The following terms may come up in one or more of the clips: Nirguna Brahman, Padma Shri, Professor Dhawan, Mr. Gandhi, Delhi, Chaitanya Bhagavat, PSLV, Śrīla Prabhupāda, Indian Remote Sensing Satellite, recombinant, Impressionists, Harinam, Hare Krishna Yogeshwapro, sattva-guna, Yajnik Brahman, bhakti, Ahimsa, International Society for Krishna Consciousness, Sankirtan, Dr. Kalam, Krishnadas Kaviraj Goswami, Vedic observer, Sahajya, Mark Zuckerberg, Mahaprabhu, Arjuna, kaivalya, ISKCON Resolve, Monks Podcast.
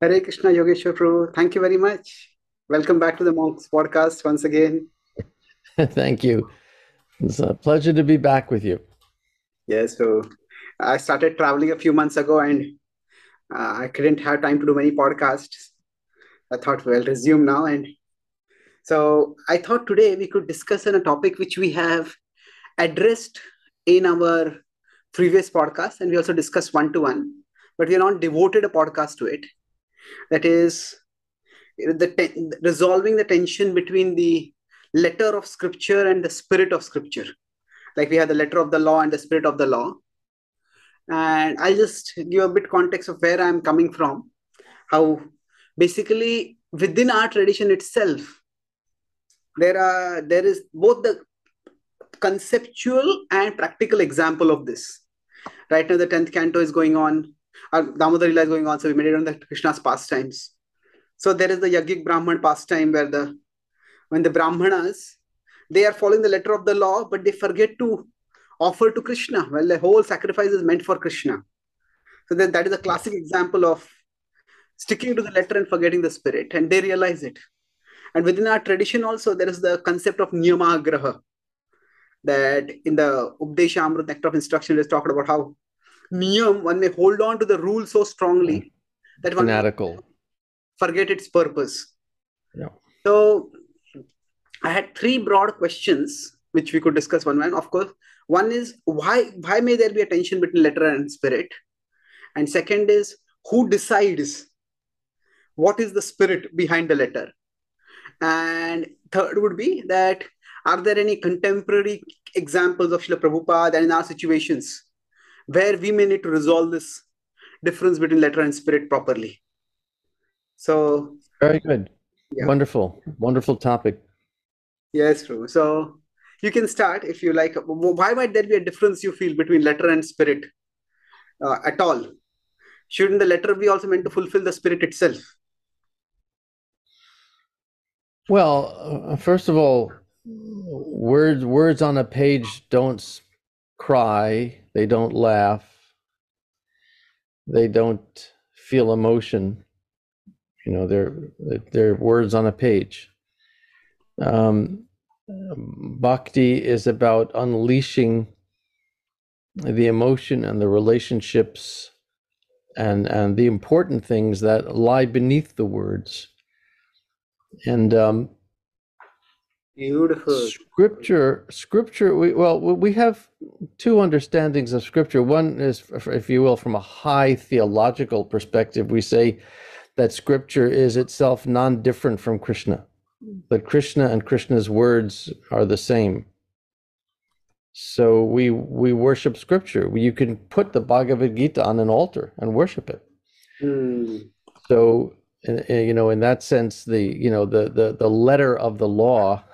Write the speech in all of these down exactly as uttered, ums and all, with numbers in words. Hare Krishna Yogeshwapro, thank you very much. Welcome back to the Monks Podcast once again. Thank you. It's a pleasure to be back with you. Yes, yeah, so I started traveling a few months ago and uh, I couldn't have time to do many podcasts. I thought, well, resume now. And so I thought today we could discuss on a topic which we have addressed in our previous podcast, and we also discussed one-to-one, but we are not devoted a podcast to it. That is the te- resolving the tension between the letter of scripture and the spirit of scripture. Like we have the letter of the law and the spirit of the law. And I'll just give a bit context of where I'm coming from, how basically within our tradition itself, there are there is both the conceptual and practical example of this. Right now, the tenth canto is going on. Our Damodarila is going on, so we meditate on the Krishna's pastimes. So there is the Yajnik Brahman pastime where the when the Brahmanas, they are following the letter of the law, but they forget to offer to Krishna. Well, the whole sacrifice is meant for Krishna. So that, that is a classic example of sticking to the letter and forgetting the spirit, and they realize it. And within our tradition also, there is the concept of Niyamagraha, that in the Upadeshamrita nectar of instruction, it is talked about how Niyam, one may hold on to the rule so strongly that one Fanatical. forget its purpose. Yeah. So I had three broad questions which we could discuss one by one. Of course, one is why why may there be a tension between letter and spirit? And second is who decides what is the spirit behind the letter? And third would be that are there any contemporary examples of Śrīla Prabhupāda and in our situations where we may need to resolve this difference between letter and spirit properly. So very good. Yeah. Wonderful. Wonderful topic. Yes, true. So you can start if you like. Why might there be a difference you feel between letter and spirit uh, at all? Shouldn't the letter be also meant to fulfill the spirit itself? Well, uh, first of all, words words on a page don't cry. They don't laugh. They don't feel emotion. You know, they're they're words on a page. Um, bhakti is about unleashing the emotion and the relationships and and the important things that lie beneath the words. And um, Beautiful. Scripture, scripture. We, well, we have two understandings of scripture. One is, if you will, from a high theological perspective, we say that scripture is itself non-different from Krishna, that Krishna and Krishna's words are the same. So we we worship scripture. You can put the Bhagavad Gita on an altar and worship it. Mm. So. You know, in that sense, the you know the the, the letter of the law,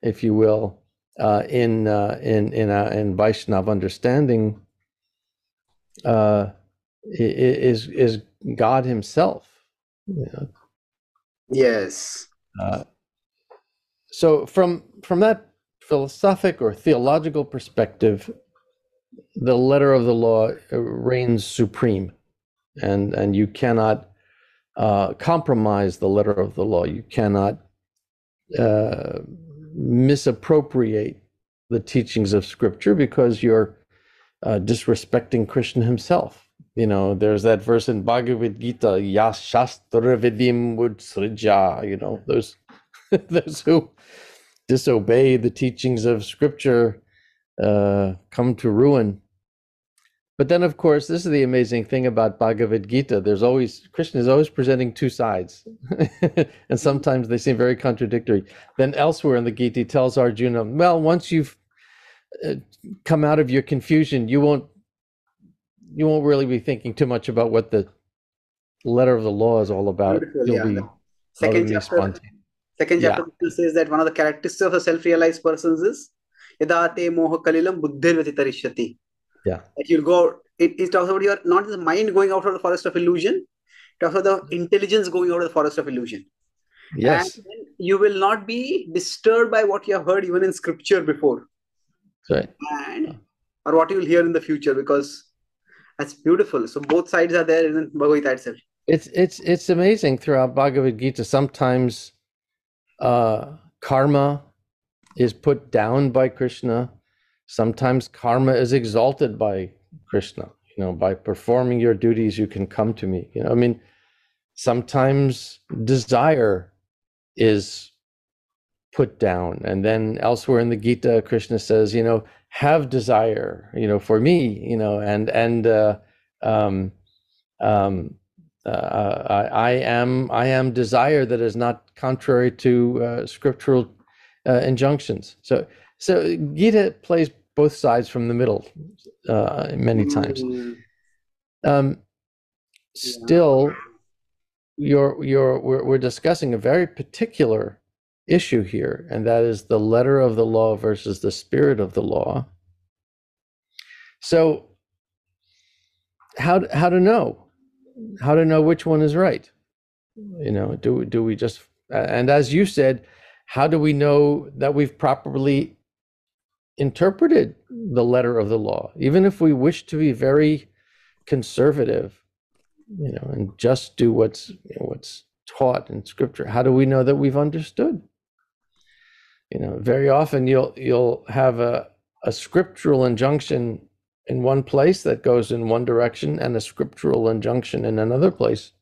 if you will, uh, in uh, in in uh, in Vaishnava understanding, uh, is is God Himself. You know? Yes. Uh, so from from that philosophic or theological perspective, the letter of the law reigns supreme, and and you cannot. Uh, compromise the letter of the law. You cannot uh, misappropriate the teachings of scripture because you're uh, disrespecting Krishna himself. You know, there's that verse in Bhagavad Gita, ya shastra vidim utsrija, you know, those, those who disobey the teachings of scripture uh, come to ruin. But then, of course, this is the amazing thing about Bhagavad Gita. There's always, Krishna is always presenting two sides. And sometimes they seem very contradictory. Then elsewhere in the Gita, he tells Arjuna, well, once you've uh, come out of your confusion, you won't, you won't really be thinking too much about what the letter of the law is all about. You'll yeah. be second chapter, second chapter yeah. says that one of the characteristics of a self-realized person is, yadate moha kalilam buddhir vatitarishati. Yeah. That you'll go, it, it talks about your, not the mind going out of the forest of illusion, it talks about the intelligence going out of the forest of illusion. Yes. And you will not be disturbed by what you have heard even in scripture before. Right. And, or what you will hear in the future, because that's beautiful. So both sides are there in Bhagavad Gita itself. It's it's it's amazing throughout Bhagavad Gita. Sometimes uh, karma is put down by Krishna. Sometimes karma is exalted by Krishna. You know, by performing your duties, you can come to me. You know, I mean, sometimes desire is put down, and then elsewhere in the Gita, Krishna says, you know, have desire, you know, for me, you know, and and uh, um, um, uh, I, I am I am desire that is not contrary to uh, scriptural uh, injunctions. So so Gita plays both sides from the middle uh, many times. Um, still, you're you're we're, we're discussing a very particular issue here, and that is the letter of the law versus the spirit of the law. So how how to know how to know which one is right? You know, do do we just, and as you said, how do we know that we've properly interpreted the letter of the law? Even if we wish to be very conservative, you know, and just do what's you know, what's taught in scripture, how do we know that we've understood? You know, very often you'll you'll have a, a scriptural injunction in one place that goes in one direction and a scriptural injunction in another place.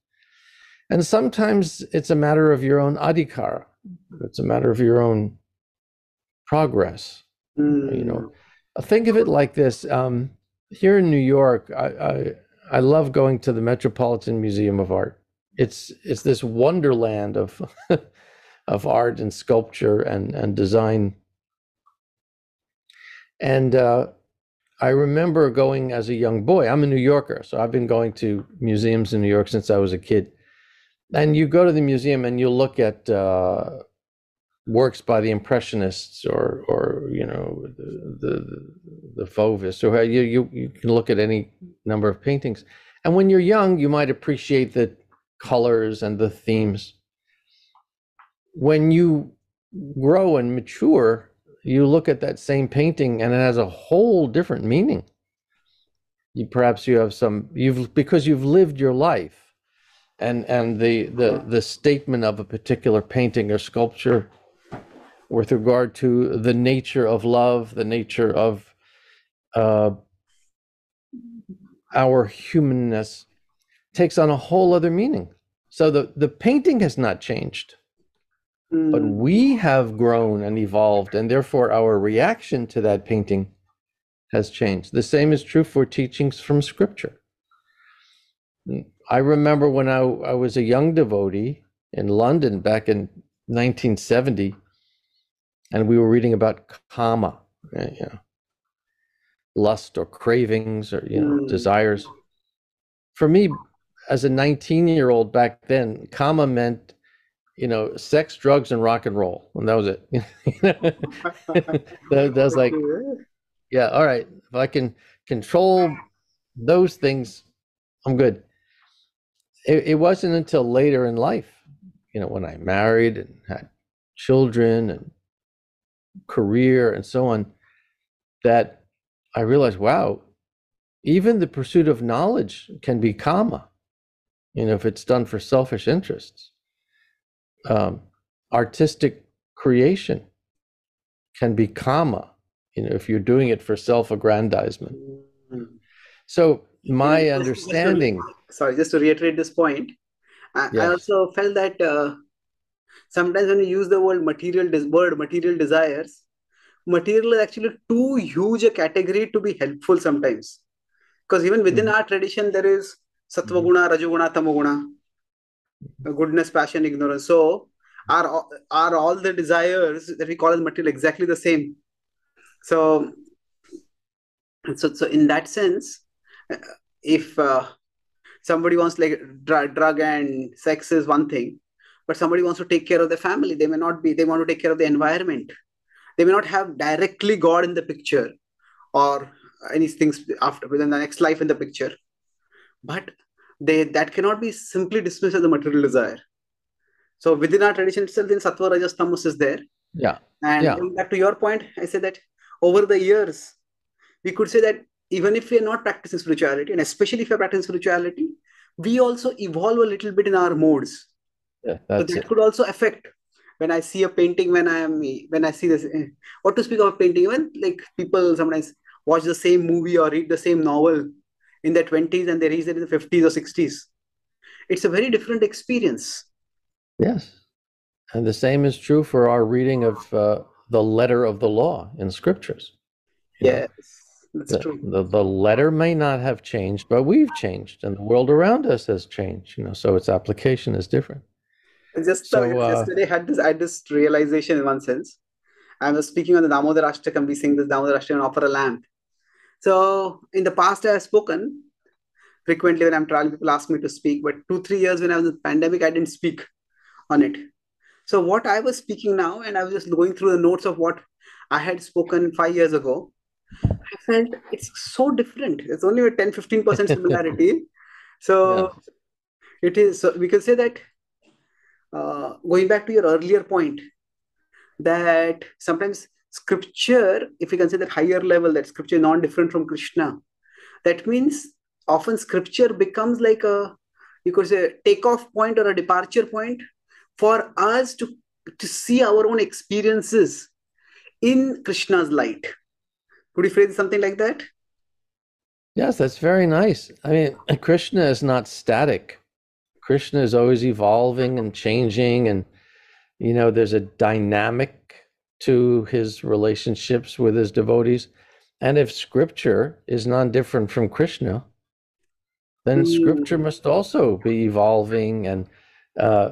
And sometimes it's a matter of your own adhikara. It's a matter of your own progress. Mm. You know, think of it like this. Um, here in New York, I, I I love going to the Metropolitan Museum of Art. It's it's this wonderland of of art and sculpture and and design. And uh, I remember going as a young boy. I'm a New Yorker, so I've been going to museums in New York since I was a kid. And you go to the museum and you look at uh, works by the Impressionists or or you know the the, the Fauvists, or you, you you can look at any number of paintings. And when you're young, you might appreciate the colors and the themes. When you grow and mature, you look at that same painting and it has a whole different meaning. You perhaps you have some you've because you've lived your life, and and the the the statement of a particular painting or sculpture with regard to the nature of love, the nature of uh, our humanness, takes on a whole other meaning. So the, the painting has not changed, mm. but we have grown and evolved, and therefore our reaction to that painting has changed. The same is true for teachings from scripture. I remember when I, I was a young devotee in London back in nineteen seventy, and we were reading about kama, right, you know, lust or cravings or you know mm. desires. For me, as a nineteen-year-old back then, kama meant, you know, sex, drugs, and rock and roll, and that was it. that, that was like, yeah, all right, if I can control those things, I'm good. It, it wasn't until later in life, you know, when I married and had children and career and so on, that I realized, wow, even the pursuit of knowledge can be kama, you know, if it's done for selfish interests. Um, artistic creation can be kama, you know, if you're doing it for self-aggrandizement. So my understanding... Sorry, just to reiterate this point, I, yes. I also felt that uh, sometimes when you use the word material, this word material desires, material is actually too huge a category to be helpful sometimes. Because even within mm. our tradition, there is sattva-guna, Rajaguna, tamoguna, goodness, passion, ignorance. So are, are all the desires that we call as material exactly the same? So, so, so in that sense, if uh, somebody wants like dr drug and sex is one thing, but somebody wants to take care of their family, they may not be, they want to take care of the environment. They may not have directly God in the picture or anything after within the next life in the picture, but they that cannot be simply dismissed as a material desire. So within our tradition itself, then sattva, rajas, tamas is there. Yeah. And yeah. Going back to your point, I say that over the years, we could say that even if we are not practicing spirituality, and especially if we are practicing spirituality, we also evolve a little bit in our modes. Yeah, so that it. could also affect. When I see a painting, when I am, when I see this, or to speak of painting, even like people sometimes watch the same movie or read the same novel in their twenties and they reach that in the fifties or sixties. It's a very different experience. Yes. And the same is true for our reading of uh, the letter of the law in scriptures. You yes, know, that's the, true. The, the letter may not have changed, but we've changed and the world around us has changed, you know, so its application is different. Just so, uh, yesterday, I had this, I had this realization in one sense. I was speaking on the Damodarashtra, and we sing this Damodarashtra and offer a lamp. So in the past, I have spoken frequently when I'm traveling, people ask me to speak, but two, three years when I was in the pandemic, I didn't speak on it. So what I was speaking now, and I was just going through the notes of what I had spoken five years ago, I felt it's so different. It's only a ten, fifteen percent similarity. So yeah. it is, so we can say that Uh, going back to your earlier point, that sometimes scripture, if you consider higher level, that scripture is not different from Krishna. That means often scripture becomes like a, you could say, a takeoff point or a departure point for us to, to see our own experiences in Krishna's light. Could you phrase something like that? Yes, that's very nice. I mean, Krishna is not static. Krishna is always evolving and changing, and you know there's a dynamic to his relationships with his devotees. And if scripture is not different from Krishna, then mm. scripture must also be evolving and uh,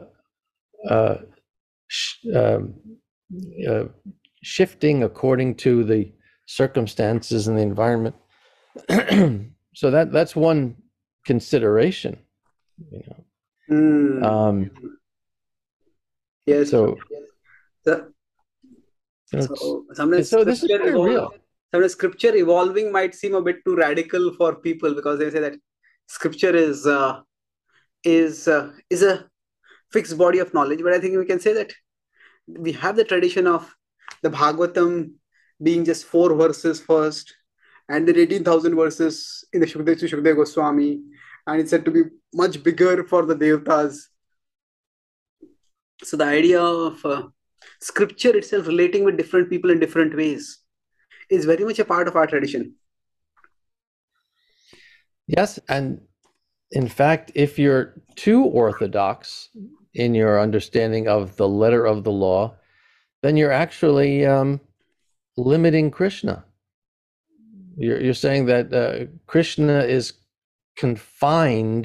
uh, sh uh, uh, shifting according to the circumstances and the environment. So that that's one consideration, you know. Mm. Um, yes. So, so, so sometimes, so this is evolving, real. sometimes scripture evolving might seem a bit too radical for people, because they say that scripture is uh, is uh, is a fixed body of knowledge. But I think we can say that we have the tradition of the Bhagavatam being just four verses first, and then eighteen thousand verses in the Shukadeva Goswami. And it's said to be much bigger for the devatas. So the idea of uh, scripture itself relating with different people in different ways is very much a part of our tradition. Yes, and in fact, if you're too orthodox in your understanding of the letter of the law, then you're actually um, limiting Krishna. You're, you're saying that uh, Krishna is confined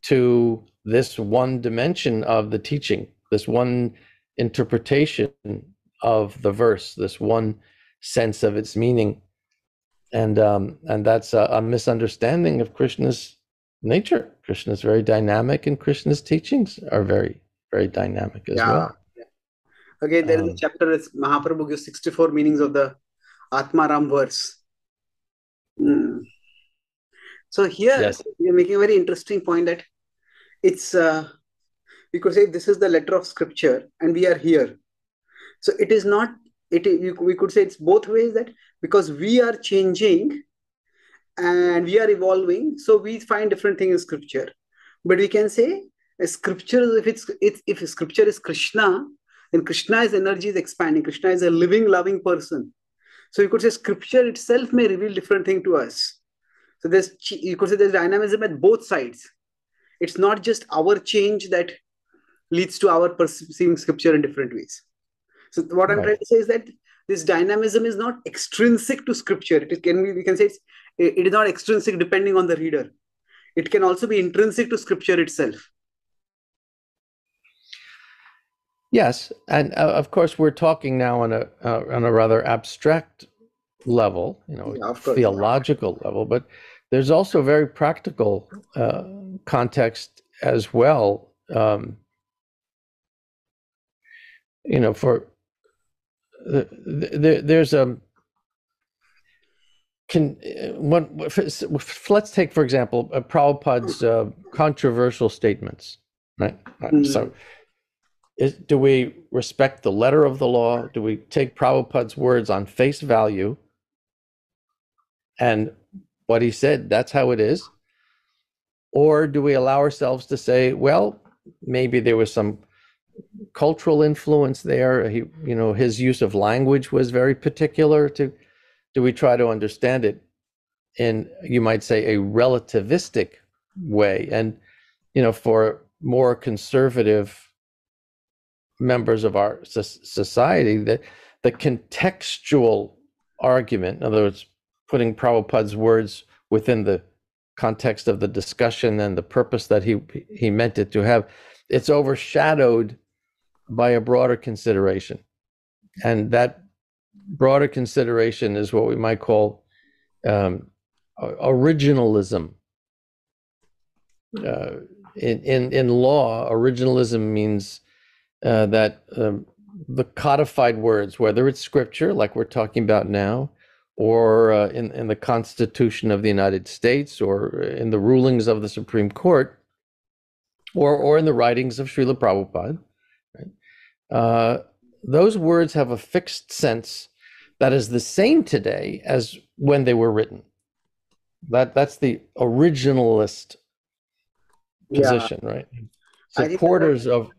to this one dimension of the teaching, this one interpretation of the verse, this one sense of its meaning. And um, and that's a, a misunderstanding of Krishna's nature. Krishna is very dynamic, and Krishna's teachings are very, very dynamic as yeah. well. Yeah. Okay, there um, is a chapter, it's Mahaprabhu gives sixty-four meanings of the Atmaram verse. Mm. So here, yes. you're making a very interesting point that it's, uh, you could say this is the letter of scripture and we are here. So it is not, it. You, we could say it's both ways, that because we are changing and we are evolving, so we find different things in scripture. But we can say scripture, if it's, it's if scripture is Krishna, then Krishna's energy is expanding. Krishna is a living, loving person. So you could say scripture itself may reveal different things to us. So there's, you could say there's dynamism at both sides. It's not just our change that leads to our perceiving scripture in different ways. So what I'm right. trying to say is that this dynamism is not extrinsic to scripture. It can be, we can say it's, it is not extrinsic depending on the reader. It can also be intrinsic to scripture itself. Yes, and uh, of course we're talking now on a uh, on a rather abstract level, you know, yeah, theological level, but there's also very practical uh, context as well. Um, you know, for the, the, there's a can one. Let's take, for example, uh, Prabhupada's uh, controversial statements. Right. Mm-hmm. So, is, do we respect the letter of the law? Do we take Prabhupada's words on face value? And what he said, that's how it is. Or do we allow ourselves to say, well, maybe there was some cultural influence there. He, you know, his use of language was very particular to, do we try to understand it in, you might say, a relativistic way? And, you know, for more conservative members of our society, that the contextual argument, in other words, putting Prabhupada's words within the context of the discussion and the purpose that he he meant it to have, it's overshadowed by a broader consideration. And that broader consideration is what we might call um, originalism. Uh, in, in, in law, originalism means uh, that um, the codified words, whether it's scripture, like we're talking about now, or uh, in, in the Constitution of the United States, or in the rulings of the Supreme Court, or, or in the writings of Śrīla Prabhupada, right? Uh, those words have a fixed sense that is the same today as when they were written. That, that's the originalist position, yeah. Right? Supporters that, of...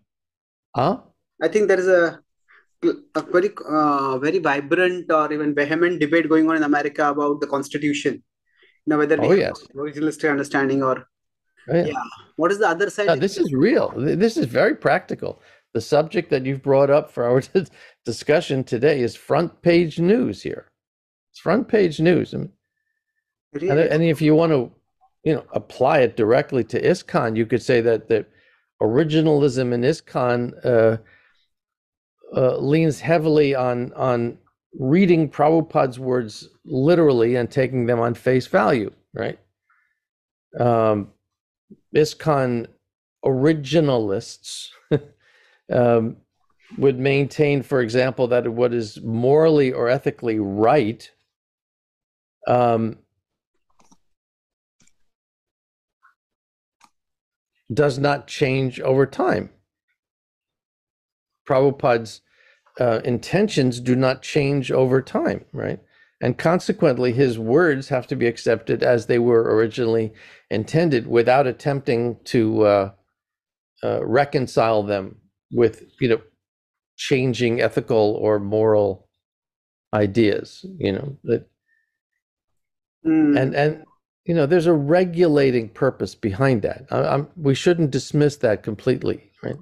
Huh? I think there is a... a very uh, very vibrant or even vehement debate going on in America about the Constitution. Now, whether oh, we yes. have originalistic understanding or... Oh, yeah. yeah. What is the other side? No, this is real. This is very practical. The subject that you've brought up for our discussion today is front page news here. It's front page news. And, really? and, and if you want to, you know, apply it directly to ISKCON, you could say that the originalism in ISKCON uh, Uh, leans heavily on on reading Prabhupada's words literally and taking them on face value, right? Um, ISKCON originalists um, would maintain, for example, that what is morally or ethically right um, does not change over time. Prabhupada's uh, intentions do not change over time, right? And consequently, his words have to be accepted as they were originally intended without attempting to uh, uh, reconcile them with, you know, changing ethical or moral ideas, you know. That, mm. And, and you know, there's a regulating purpose behind that. I, I'm, we shouldn't dismiss that completely, right?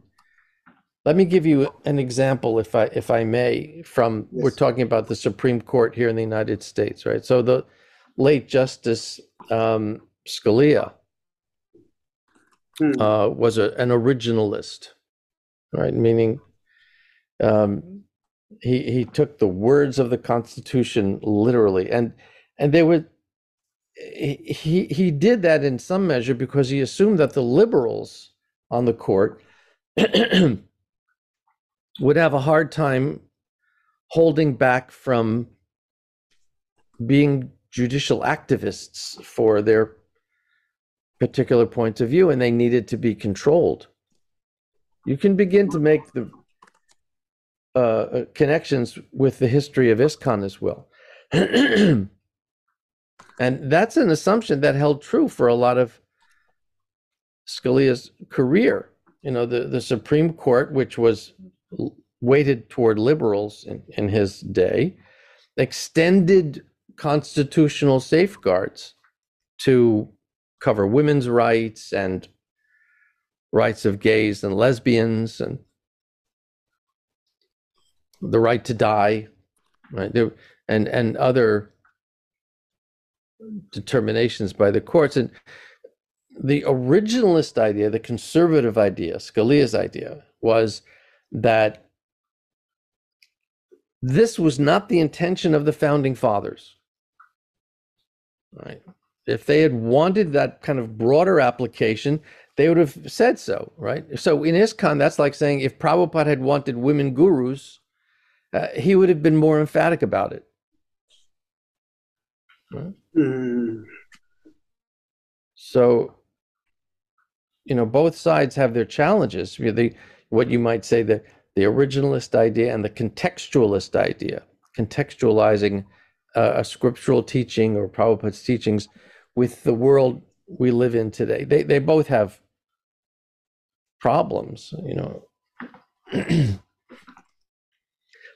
Let me give you an example, if I if I may, from, yes. We're talking about the Supreme Court here in the United States, right? So the late Justice um, Scalia mm. uh, was a, an originalist, right? Meaning um, he he took the words of the Constitution literally, and and they were he he did that in some measure because he assumed that the liberals on the court would have a hard time holding back from being judicial activists for their particular point of view, and they needed to be controlled. You can begin to make the uh, connections with the history of ISKCON as well. And that's an assumption that held true for a lot of Scalia's career. You know, the, the Supreme Court, which was weighted toward liberals in, in his day, extended constitutional safeguards to cover women's rights and rights of gays and lesbians and the right to die, right? There, and, and other determinations by the courts. And the originalist idea, the conservative idea, Scalia's idea, was that this was not the intention of the founding fathers, right? If they had wanted that kind of broader application, they would have said so, right? So in ISKCON, that's like saying if Prabhupada had wanted women gurus, uh, he would have been more emphatic about it. Right? Mm. So, you know, both sides have their challenges. The, what you might say, the, the originalist idea and the contextualist idea, contextualizing uh, a scriptural teaching or Prabhupada's teachings with the world we live in today. They they both have problems, you know.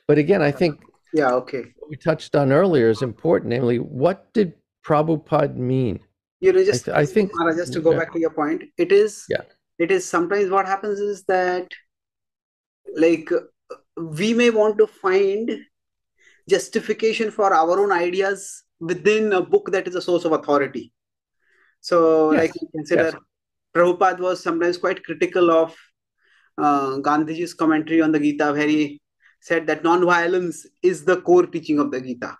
But again, I think yeah, okay. What we touched on earlier is important, namely, what did Prabhupada mean? You know, just I, th I think Mara, just to go yeah. back to your point, it is yeah. it is sometimes what happens is that, like, we may want to find justification for our own ideas within a book that is a source of authority. So, yes. like, you consider yes. Prabhupada was sometimes quite critical of uh, Gandhiji's commentary on the Gita, where he said that non-violence is the core teaching of the Gita.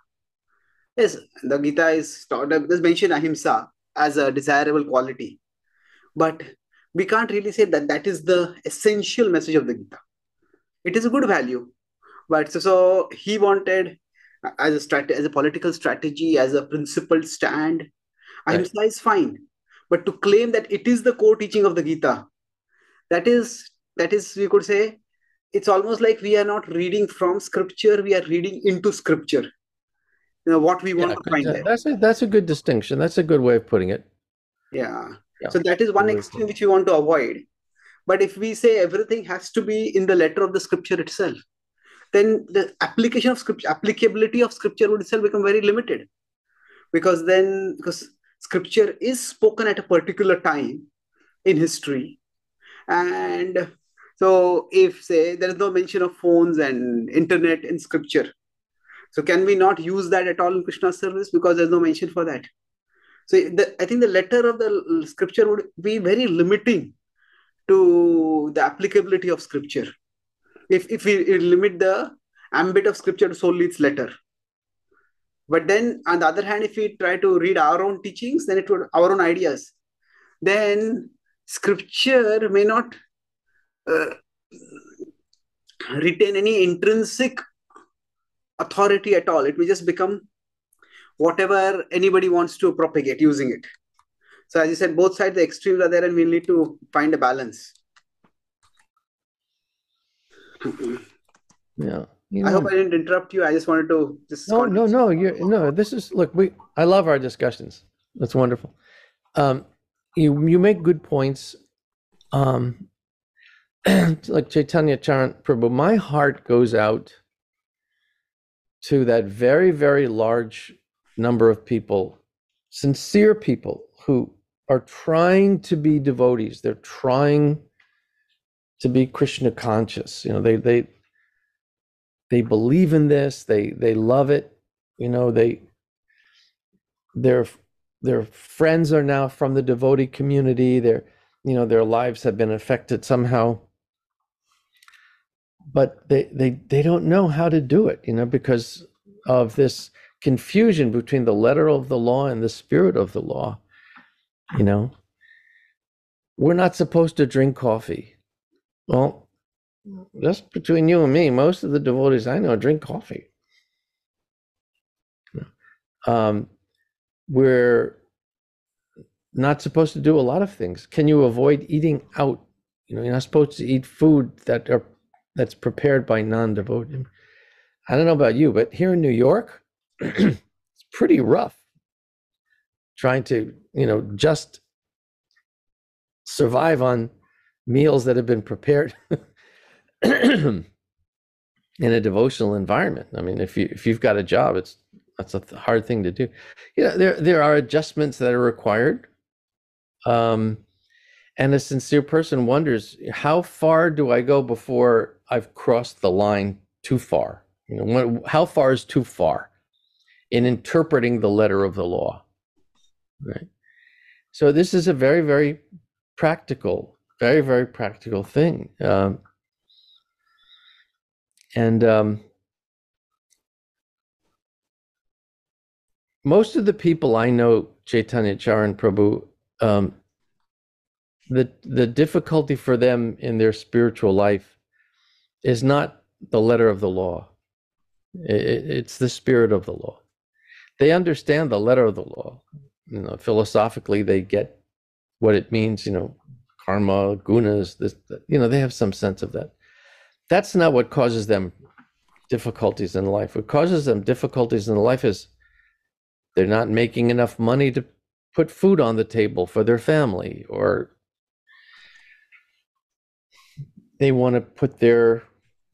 Yes, the Gita is does mention ahimsa as a desirable quality, but we can't really say that that is the essential message of the Gita. It is a good value, but so, so he wanted, as a strategy, as a political strategy, as a principled stand, ahimsa right. is fine, but to claim that it is the core teaching of the Gita, that is that is we could say, it's almost like we are not reading from scripture; we are reading into scripture. You know, what we want yeah, to find there. That's a, that's a good distinction. That's a good way of putting it. Yeah. yeah. So that is one really extreme cool. which we want to avoid. But if we say everything has to be in the letter of the scripture itself, then the application of scripture, applicability of scripture would itself become very limited. Because then, because scripture is spoken at a particular time in history. And so if, say, there is no mention of phones and internet in scripture, so can we not use that at all in Krishna's service? Because there's no mention for that. So the, I think the letter of the scripture would be very limiting to the applicability of scripture. If, if we limit the ambit of scripture to solely its letter. But then on the other hand, if we try to read our own teachings, then it would, our own ideas, then scripture may not uh, retain any intrinsic authority at all. It will just become whatever anybody wants to propagate using it. So as you said, both sides, the extremes are there, and we'll need to find a balance. Yeah. You know, I hope I didn't interrupt you. I just wanted to just No, no, no. You're, no, this is look, we I love our discussions. That's wonderful. Um you you make good points. Um like Chaitanya Charan Prabhu, my heart goes out to that very, very large number of people, sincere people who are trying to be devotees. They're trying to be Krishna conscious. You know, they they they believe in this. They they love it. You know, they their their friends are now from the devotee community. Their you know their lives have been affected somehow. But they, they, they don't know how to do it, you know, because of this confusion between the letter of the law and the spirit of the law. You know, we're not supposed to drink coffee. Well, just between you and me, most of the devotees I know drink coffee. Um, we're not supposed to do a lot of things. Can you avoid eating out? You know, you're not supposed to eat food that are that's prepared by non-devoted. I don't know about you, but here in New York, it's pretty rough trying to, you know, just survive on meals that have been prepared in a devotional environment. I mean, if you if you've got a job, it's that's a hard thing to do. You know, there there are adjustments that are required. Um, and a sincere person wonders, how far do I go before I've crossed the line too far? You know, when, how far is too far in interpreting the letter of the law, right? So this is a very, very practical, very, very practical thing. Um, and um, most of the people I know, Chaitanya Charan Prabhu, um, the the difficulty for them in their spiritual life is not the letter of the law. It, it's the spirit of the law. They understand the letter of the law. You know, philosophically, they get what it means, you know, karma, gunas, this, you know, they have some sense of that. That's not what causes them difficulties in life. What causes them difficulties in life is they're not making enough money to put food on the table for their family, or they want to put their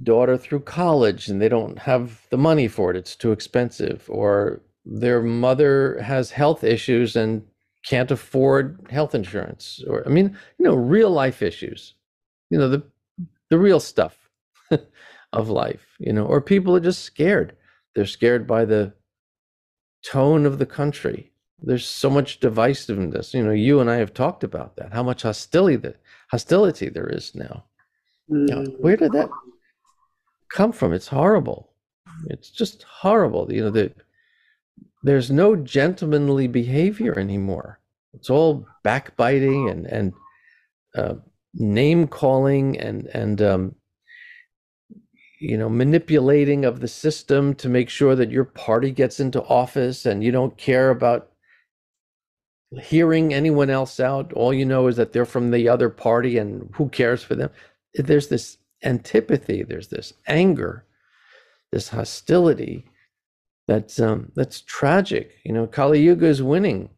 daughter through college and they don't have the money for it, it's too expensive, or their mother has health issues and can't afford health insurance, or, I mean, you know, real life issues, you know, the the real stuff of life, you know, or people are just scared. They're scared by the tone of the country. There's so much divisiveness. You know, you and I have talked about that, how much hostility, the hostility there is now. Mm. Now, where did that come from? It's horrible. It's just horrible. You know, the, there's no gentlemanly behavior anymore. It's all backbiting and, and uh, name calling and, and um, you know, manipulating of the system to make sure that your party gets into office and you don't care about hearing anyone else out. All you know is that they're from the other party and who cares for them. There's this antipathy, there's this anger, this hostility that's um that's tragic. You know, Kali Yuga is winning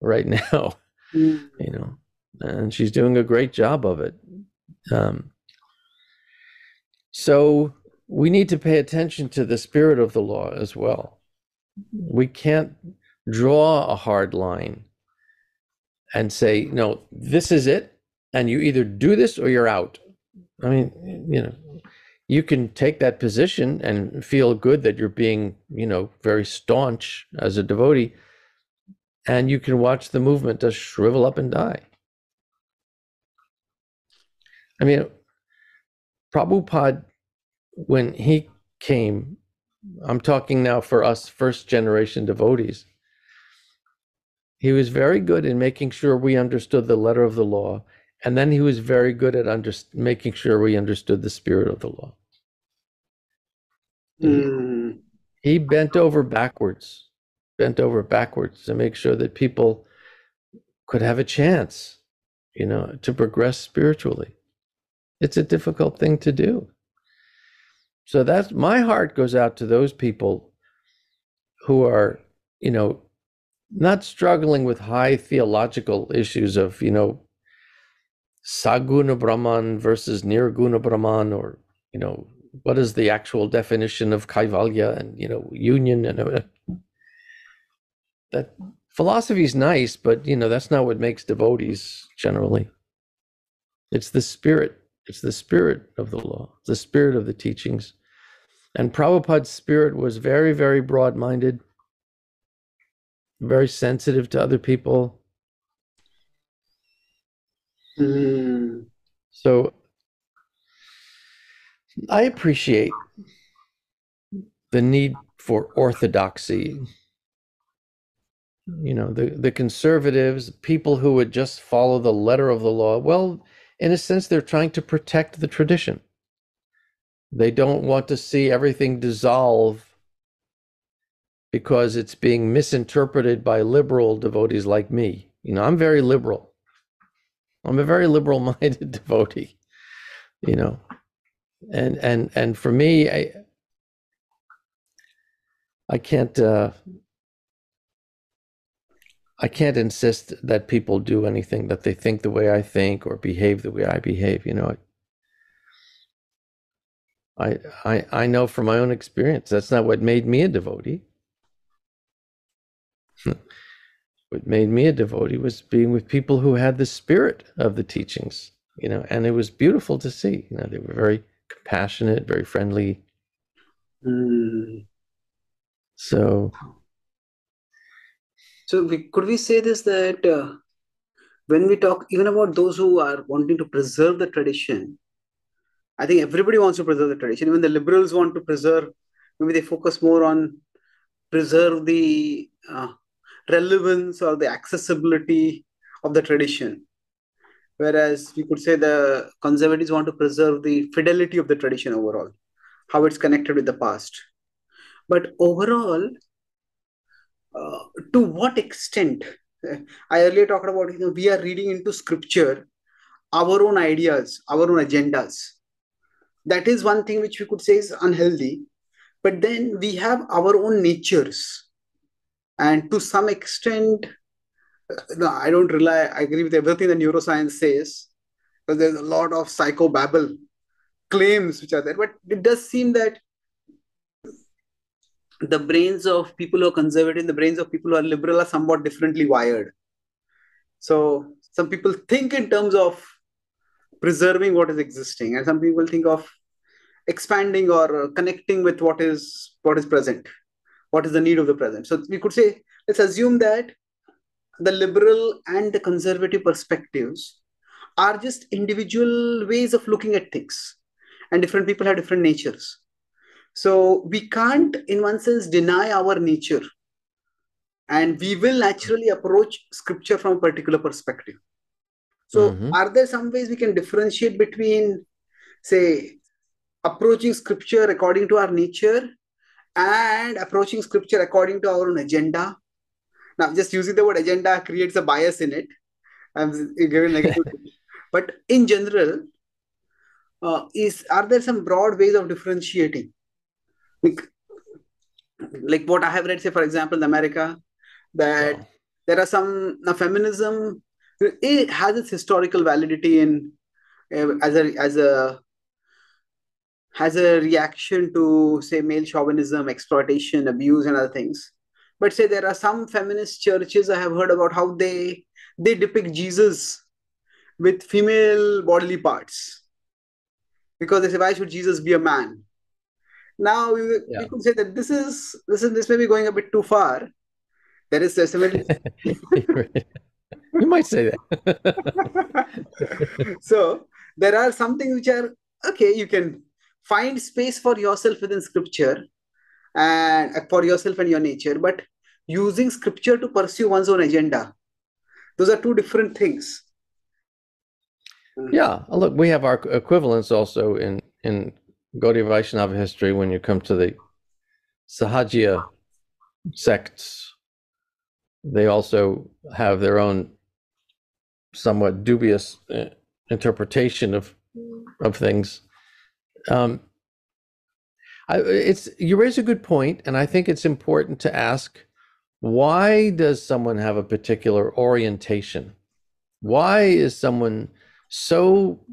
right now. Mm. You know, and she's doing a great job of it. Um so we need to pay attention to the spirit of the law as well. We can't draw a hard line and say, no, this is it, and you either do this or you're out. I mean, you know, you can take that position and feel good that you're being, you know, very staunch as a devotee, and you can watch the movement just shrivel up and die. I mean, Prabhupada, when he came, I'm talking now for us first generation devotees, he was very good in making sure we understood the letter of the law. And then he was very good at under, making sure we understood the spirit of the law. Mm. He bent over backwards, bent over backwards to make sure that people could have a chance, you know, to progress spiritually. It's a difficult thing to do. So that's, my heart goes out to those people who are, you know, not struggling with high theological issues of, you know, Saguna Brahman versus Nirguna Brahman, or, you know, what is the actual definition of Kaivalya and, you know, union, and uh, that philosophy is nice, but, you know, that's not what makes devotees generally. It's the spirit. It's the spirit of the law, the spirit of the teachings. And Prabhupada's spirit was very, very broad-minded, very sensitive to other people. Mm. So I appreciate the need for orthodoxy. You know, the, the conservatives, people who would just follow the letter of the law, well, in a sense, they're trying to protect the tradition. They don't want to see everything dissolve because it's being misinterpreted by liberal devotees like me. You know, I'm very liberal. I'm a very liberal-minded devotee, you know, and and and for me, I I can't uh, I can't insist that people do anything, that they think the way I think or behave the way I behave. You know, I I I know from my own experience that's not what made me a devotee. What made me a devotee was being with people who had the spirit of the teachings, you know, and it was beautiful to see. You know, they were very compassionate, very friendly. Mm. So, so we, could we say this, that uh, when we talk even about those who are wanting to preserve the tradition, I think everybody wants to preserve the tradition. Even the liberals want to preserve, maybe they focus more on preserve the uh, relevance or the accessibility of the tradition, whereas we could say the conservatives want to preserve the fidelity of the tradition overall, how it's connected with the past. But overall, uh, to what extent, I earlier talked about, you know, we are reading into scripture our own ideas, our own agendas. That is one thing which we could say is unhealthy, but then we have our own natures. And to some extent, no, I don't rely, I agree with everything that neuroscience says, because there's a lot of psychobabble claims which are there. But it does seem that the brains of people who are conservative, the brains of people who are liberal are somewhat differently wired. So some people think in terms of preserving what is existing, and some people think of expanding or connecting with what is what is present, what is the need of the present. So we could say, let's assume that the liberal and the conservative perspectives are just individual ways of looking at things, and different people have different natures. So we can't, in one sense, deny our nature, and we will naturally approach scripture from a particular perspective. So mm-hmm. are there some ways we can differentiate between, say, approaching scripture according to our nature and approaching scripture according to our own agenda? Now, just using the word agenda creates a bias in it. I'm giving negative. But in general, uh, is are there some broad ways of differentiating? Like, like what I have read, say, for example, in America, that wow. there are some now feminism. It has its historical validity in uh, as a as a has a reaction to, say, male chauvinism, exploitation, abuse, and other things. But say there are some feminist churches I have heard about how they they depict Jesus with female bodily parts, because they say, why should Jesus be a man? Now we, yeah. we could say that this is this is this may be going a bit too far. There is definitely you might say that. So there are some things which are okay. You can find space for yourself within scripture and for yourself and your nature, but using scripture to pursue one's own agenda, those are two different things. Yeah, look, we have our equivalents also in in Gaudiya Vaishnava history when you come to the Sahajya sects. They also have their own somewhat dubious interpretation of of things. Um, I, it's you raise a good point, and I think it's important to ask, why does someone have a particular orientation? Why is someone so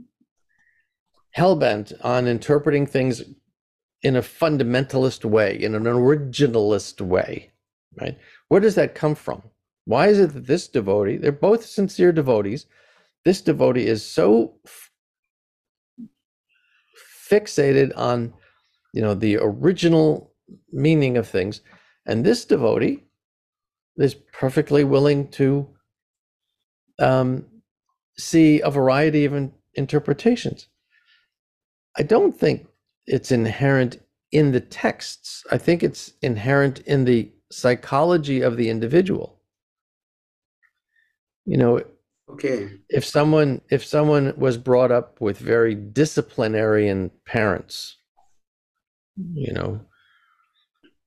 hellbent on interpreting things in a fundamentalist way, in an originalist way, right? Where does that come from? Why is it that this devotee, they're both sincere devotees, this devotee is so f- fixated on, you know, the original meaning of things, and this devotee is perfectly willing to um, see a variety of in- interpretations. I don't think it's inherent in the texts. I think it's inherent in the psychology of the individual. You know, okay. If someone if someone was brought up with very disciplinarian parents, you know,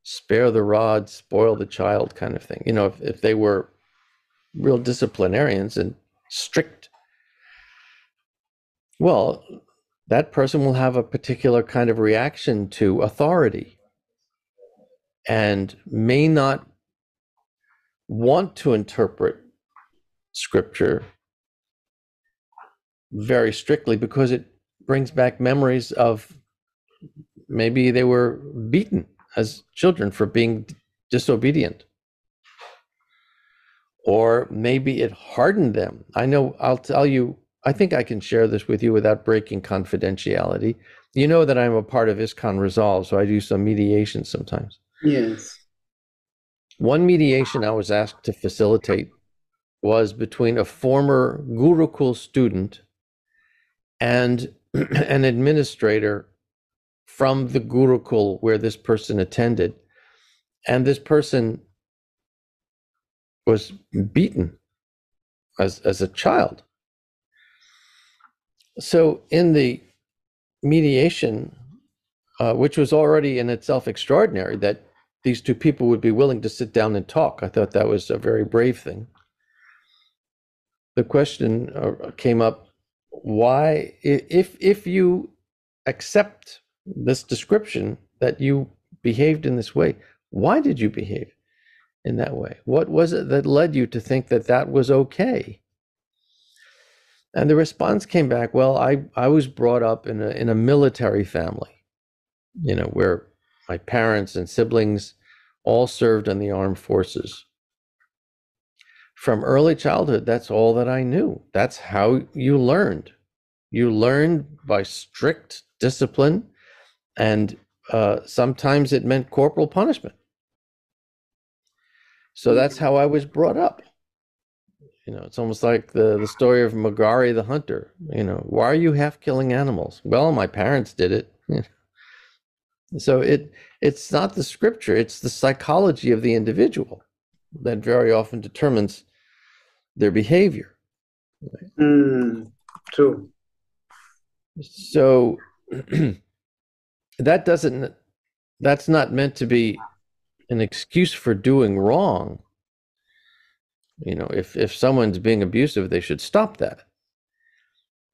spare the rod, spoil the child kind of thing. You know, if, if they were real disciplinarians and strict, well, that person will have a particular kind of reaction to authority and may not want to interpret scripture very strictly because it brings back memories of maybe they were beaten as children for being disobedient, or maybe it hardened them. I know, I'll tell you, I think I can share this with you without breaking confidentiality. You know that I'm a part of ISKCON Resolve, so I do some mediation sometimes. Yes. One mediation I was asked to facilitate was between a former Gurukul student and an administrator from the Gurukul where this person attended, and this person was beaten as, as a child. So in the mediation, uh, which was already in itself extraordinary that these two people would be willing to sit down and talk, I thought that was a very brave thing. The question uh, came up, why, if if you accept this description that you behaved in this way, why did you behave? in that way? What was it that led you to think that that was okay? And the response came back, well, I, I was brought up in a, in a military family, you know, where my parents and siblings all served in the armed forces. From early childhood, that's all that I knew. That's how you learned. You learned by strict discipline, and uh, sometimes it meant corporal punishment. So that's how I was brought up. You know, it's almost like the, the story of Megari the hunter. You know, why are you half killing animals? Well, my parents did it. So it it's not the scripture, it's the psychology of the individual that very often determines their behavior. Mm, true. So that doesn't, that's not meant to be an excuse for doing wrong. You know, if, if someone's being abusive, they should stop that.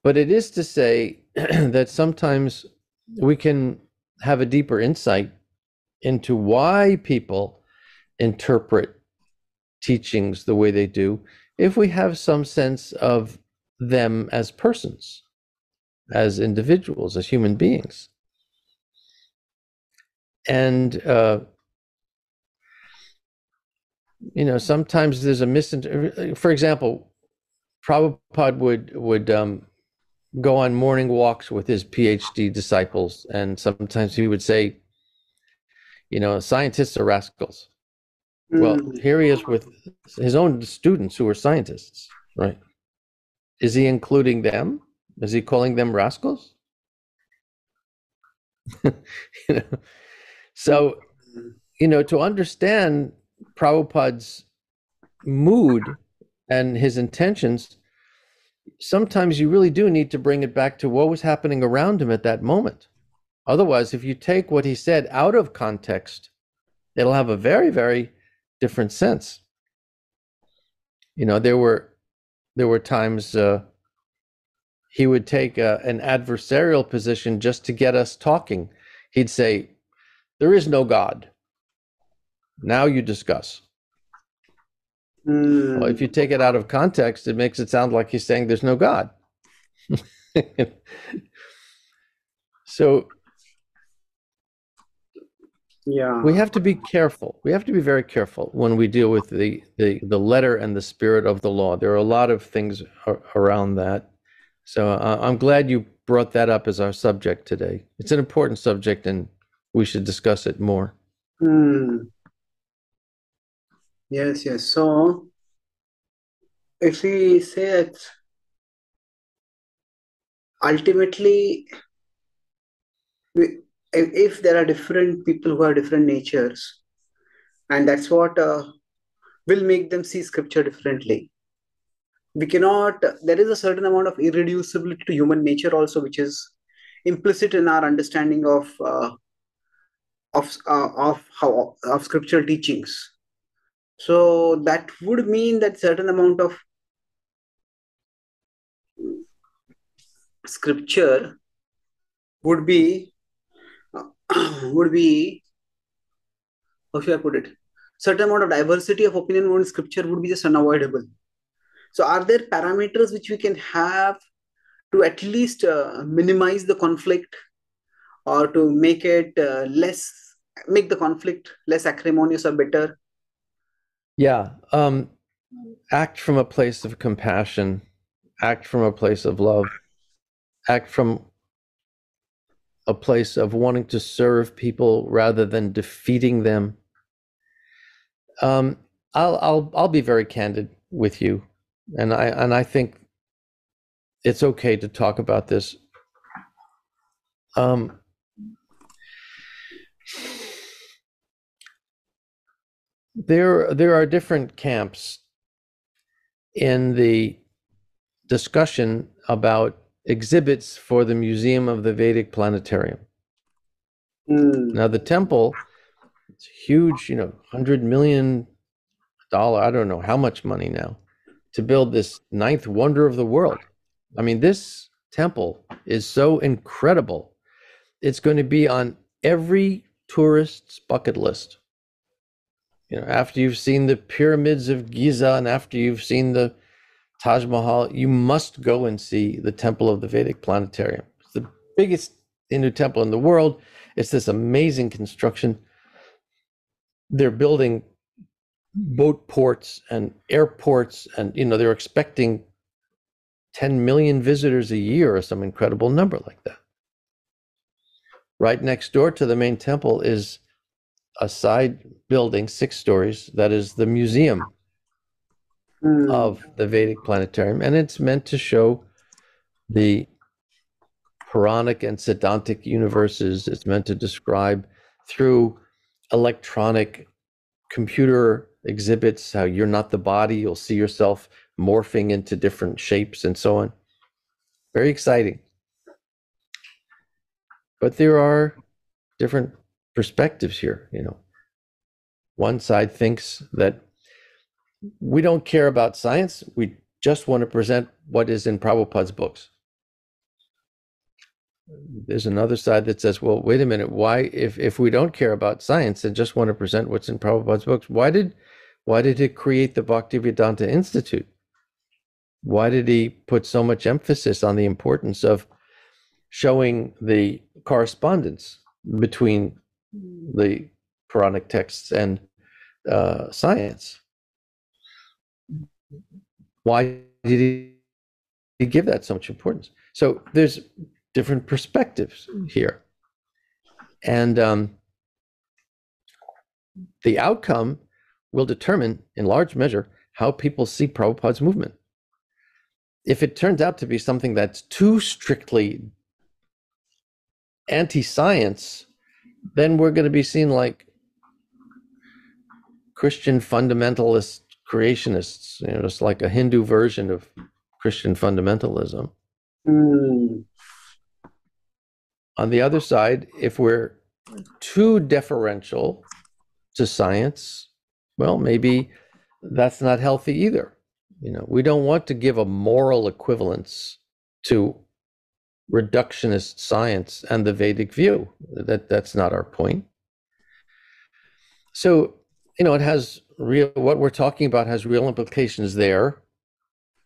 But it is to say that sometimes we can have a deeper insight into why people interpret teachings the way they do, if we have some sense of them as persons, as individuals, as human beings. And, uh, you know, sometimes there's a misinterpretation. For example, Prabhupada would, would um, go on morning walks with his PhD disciples, and sometimes he would say, you know, scientists are rascals. Mm. Well, here he is with his own students who are scientists, right? Is he including them? Is he calling them rascals? You know? So, you know, to understand Prabhupada's mood and his intentions, sometimes you really do need to bring it back to what was happening around him at that moment. Otherwise, if you take what he said out of context, it'll have a very, very different sense. You know, there were there were times uh, he would take a, an adversarial position just to get us talking. He'd say, "There is no God. Now you discuss." Mm. Well, if you take it out of context, it makes it sound like he's saying there's no God. So, yeah, we have to be careful. We have to be very careful when we deal with the, the, the letter and the spirit of the law. There are a lot of things ar- around that. So uh, I'm glad you brought that up as our subject today. It's an important subject, and we should discuss it more. Mm. Yes, yes. So, if we say that ultimately, we, if there are different people who are different natures, and that's what uh, will make them see scripture differently. We cannot, there is a certain amount of irreducibility to human nature also, which is implicit in our understanding of uh, of uh, of how of scriptural teachings. So that would mean that certain amount of scripture would be would be how should I put it? Certain amount of diversity of opinion on scripture would be just unavoidable. So are there parameters which we can have to at least uh, minimize the conflict, or to make it uh, less, make the conflict less acrimonious or bitter? Yeah, um, act from a place of compassion, act from a place of love, act from a place of wanting to serve people rather than defeating them. Um, I'll I'll I'll be very candid with you, and I and I think it's okay to talk about this. Um, There, there are different camps in the discussion about exhibits for the Museum of the Vedic Planetarium. Mm. Now, the temple, it's huge, you know, one hundred million dollars, I don't know how much money now, to build this ninth wonder of the world. I mean, this temple is so incredible. It's going to be on every tourist's bucket list. You know, after you've seen the pyramids of Giza and after you've seen the Taj Mahal, you must go and see the temple of the Vedic planetarium. It's the biggest Hindu temple in the world. It's this amazing construction. They're building boat ports and airports, and you know, they're expecting ten million visitors a year or some incredible number like that. Right next door to the main temple is a side building, six stories, that is the museum mm. of the Vedic planetarium, and it's meant to show the Puranic and Siddhantic universes. It's meant to describe through electronic computer exhibits how you're not the body, you'll see yourself morphing into different shapes and so on. Very exciting. But there are different perspectives here, you know. One side thinks that we don't care about science, we just want to present what is in Prabhupada's books. There's another side that says, well, wait a minute, why, if, if we don't care about science and just want to present what's in Prabhupada's books, why did, why did he create the Bhaktivedanta Institute? Why did he put so much emphasis on the importance of showing the correspondence between the Puranic texts and uh, science? Why did he, he give that so much importance? So there's different perspectives here. And um, the outcome will determine, in large measure, how people see Prabhupada's movement. If it turns out to be something that's too strictly anti-science, then we're going to be seen like Christian fundamentalist creationists, you know, just like a Hindu version of Christian fundamentalism. Mm. On the other side, if we're too deferential to science, well, maybe that's not healthy either. You know, we don't want to give a moral equivalence to reductionist science and the Vedic view. That, that's not our point. So, you know, it has real, what we're talking about has real implications there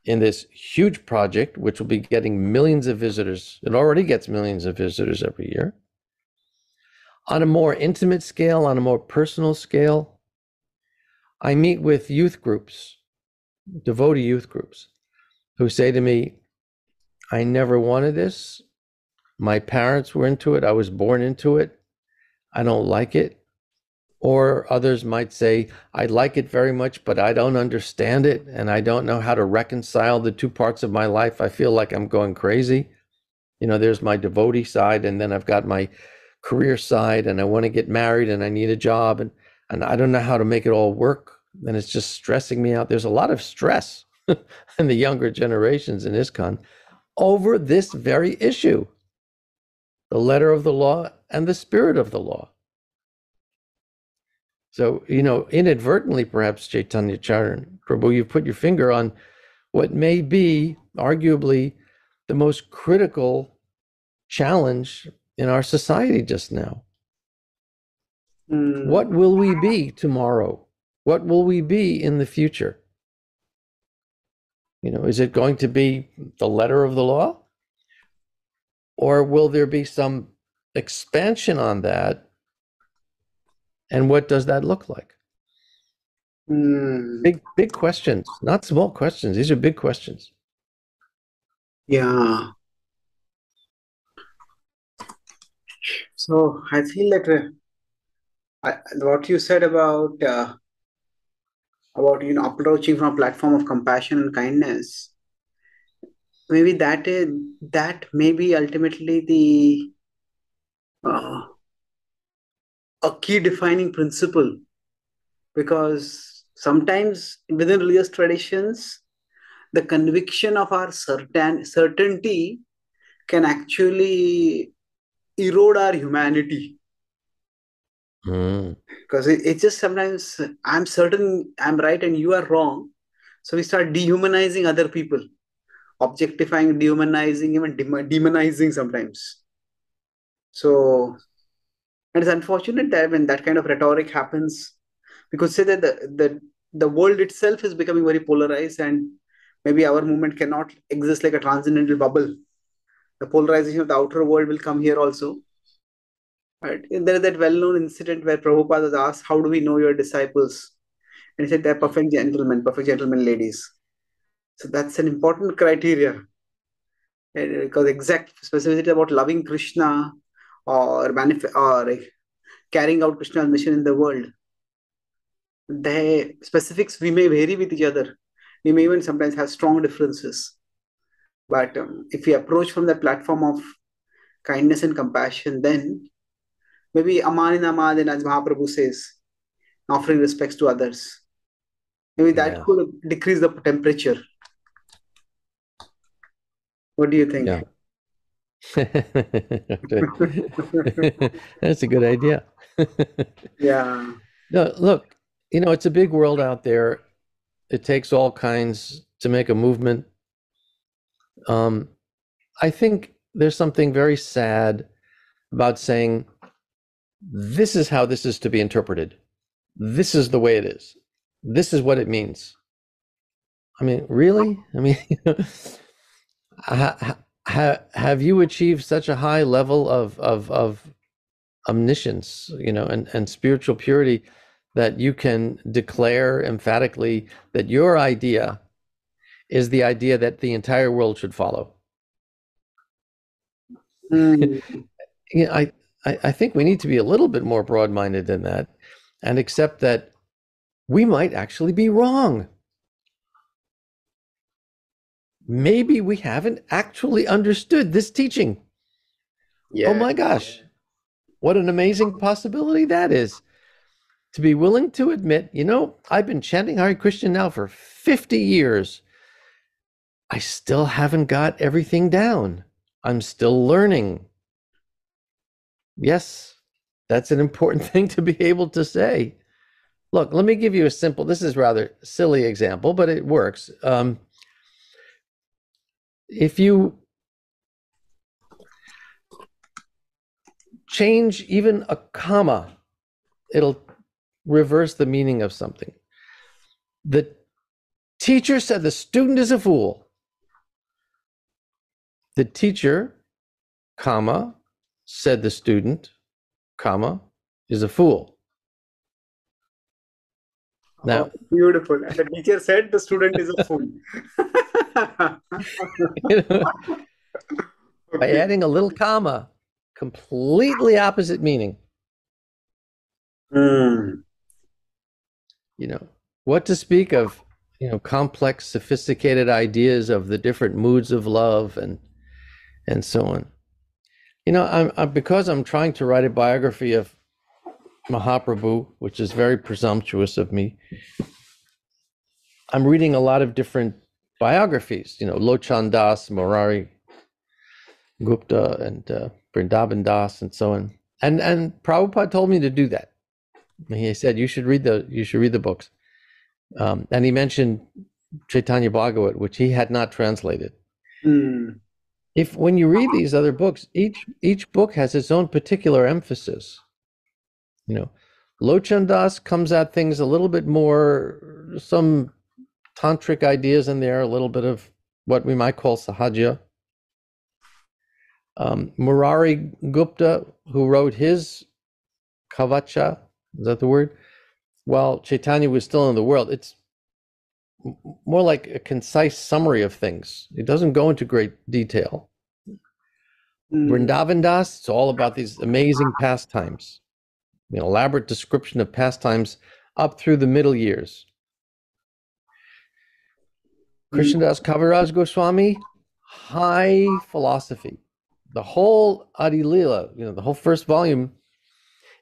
in this huge project, which will be getting millions of visitors. It already gets millions of visitors every year. On a more intimate scale, on a more personal scale, I meet with youth groups, devotee youth groups, who say to me, I never wanted this. My parents were into it. I was born into it. I don't like it. Or others might say, I like it very much, but I don't understand it, and I don't know how to reconcile the two parts of my life. I feel like I'm going crazy. You know, there's my devotee side, and then I've got my career side, and I want to get married, and I need a job, and, and I don't know how to make it all work, and it's just stressing me out. There's a lot of stress in the younger generations in ISKCON over this very issue, the letter of the law and the spirit of the law. So, you know, inadvertently, perhaps, Chaitanya Charan, Prabhu, you've put your finger on what may be arguably the most critical challenge in our society just now. Mm. What will we be tomorrow? What will we be in the future? You know, is it going to be the letter of the law? Or will there be some expansion on that? And what does that look like? Mm. Big, big questions, not small questions. These are big questions. Yeah. So I feel that uh, I, what you said about uh, about you know approaching from a platform of compassion and kindness, maybe that is that may be ultimately the uh, a key defining principle, because sometimes within religious traditions, the conviction of our certain certainty can actually erode our humanity. Mm. Because it, it's just sometimes I'm certain I'm right and you are wrong. So we start dehumanizing other people, objectifying, dehumanizing, even demonizing sometimes. So, and it's unfortunate that when that kind of rhetoric happens, Because say that the, the, the world itself is becoming very polarized, and maybe our movement cannot exist like a transcendental bubble. The polarization of the outer world will come here also. Right? There is that well-known incident where Prabhupada was asked, how do we know your disciples? And he said, they're perfect gentlemen, perfect gentlemen ladies. So that's an important criteria. And because exact specificity about loving Krishna or, manif- or carrying out Krishna's mission in the world, the specifics, we may vary with each other. We may even sometimes have strong differences. But um, if we approach from the platform of kindness and compassion, then maybe aman in aman, and as Mahaprabhu says, offering respects to others. Maybe that yeah. could decrease the temperature. What do you think? Yeah. That's a good idea. Yeah. No, look, you know, it's a big world out there. It takes all kinds to make a movement. Um, I think there's something very sad about saying, this is how this is to be interpreted. This is the way it is. This is what it means. I mean, really? I mean, you know, ha, ha, have you achieved such a high level of, of, of omniscience, you know, and, and spiritual purity that you can declare emphatically that your idea is the idea that the entire world should follow? Mm. you know, I, I, I think we need to be a little bit more broad-minded than that, and accept that we might actually be wrong. Maybe we haven't actually understood this teaching. Yeah. Oh my gosh, what an amazing possibility that is. To be willing to admit, you know, I've been chanting Hare Krishna now for fifty years. I still haven't got everything down. I'm still learning. Yes, that's an important thing to be able to say. Look, let me give you a simple, this is rather silly example, but it works. Um, if you change even a comma, it'll reverse the meaning of something. The teacher said the student is a fool. The teacher, comma, said the student, comma, is a fool. Now, oh, beautiful. And the teacher said the student is a fool. You know, by adding a little comma, completely opposite meaning. Mm. You know, what to speak of, you know, complex, sophisticated ideas of the different moods of love and and so on. You know, I'm, I'm because I'm trying to write a biography of Mahaprabhu, which is very presumptuous of me, I'm reading a lot of different biographies, you know, Lochan Das, Murari Gupta, and uh, Vrindavan Das, and so on. And and Prabhupada told me to do that. He said, you should read the, you should read the books. Um, and he mentioned Chaitanya Bhagavat, which he had not translated. Mm. If when you read these other books, each each book has its own particular emphasis. You know, Lochan Das comes at things a little bit more, some tantric ideas in there, a little bit of what we might call Sahajya. Um, Murari Gupta, who wrote his Kavacha, is that the word? While Chaitanya was still in the world, it's more like a concise summary of things. It doesn't go into great detail. Mm. Vrindavan Das, it's all about these amazing pastimes, an elaborate description of pastimes up through the middle years. Mm. Krishnadas Kaviraj Goswami, high philosophy. The whole Adi Lila, you know, the whole first volume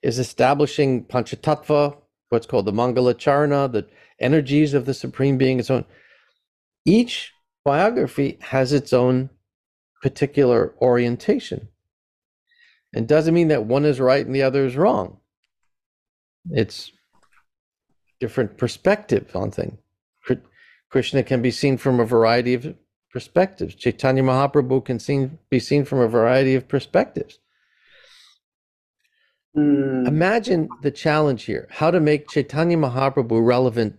is establishing Panchatattva, what's called the Mangala Charana, the energies of the Supreme Being, and so on. Each biography has its own particular orientation. And doesn't mean that one is right and the other is wrong. It's different perspective on things. Krishna can be seen from a variety of perspectives. Chaitanya Mahaprabhu can seen, be seen from a variety of perspectives. Mm. Imagine the challenge here, how to make Chaitanya Mahaprabhu relevant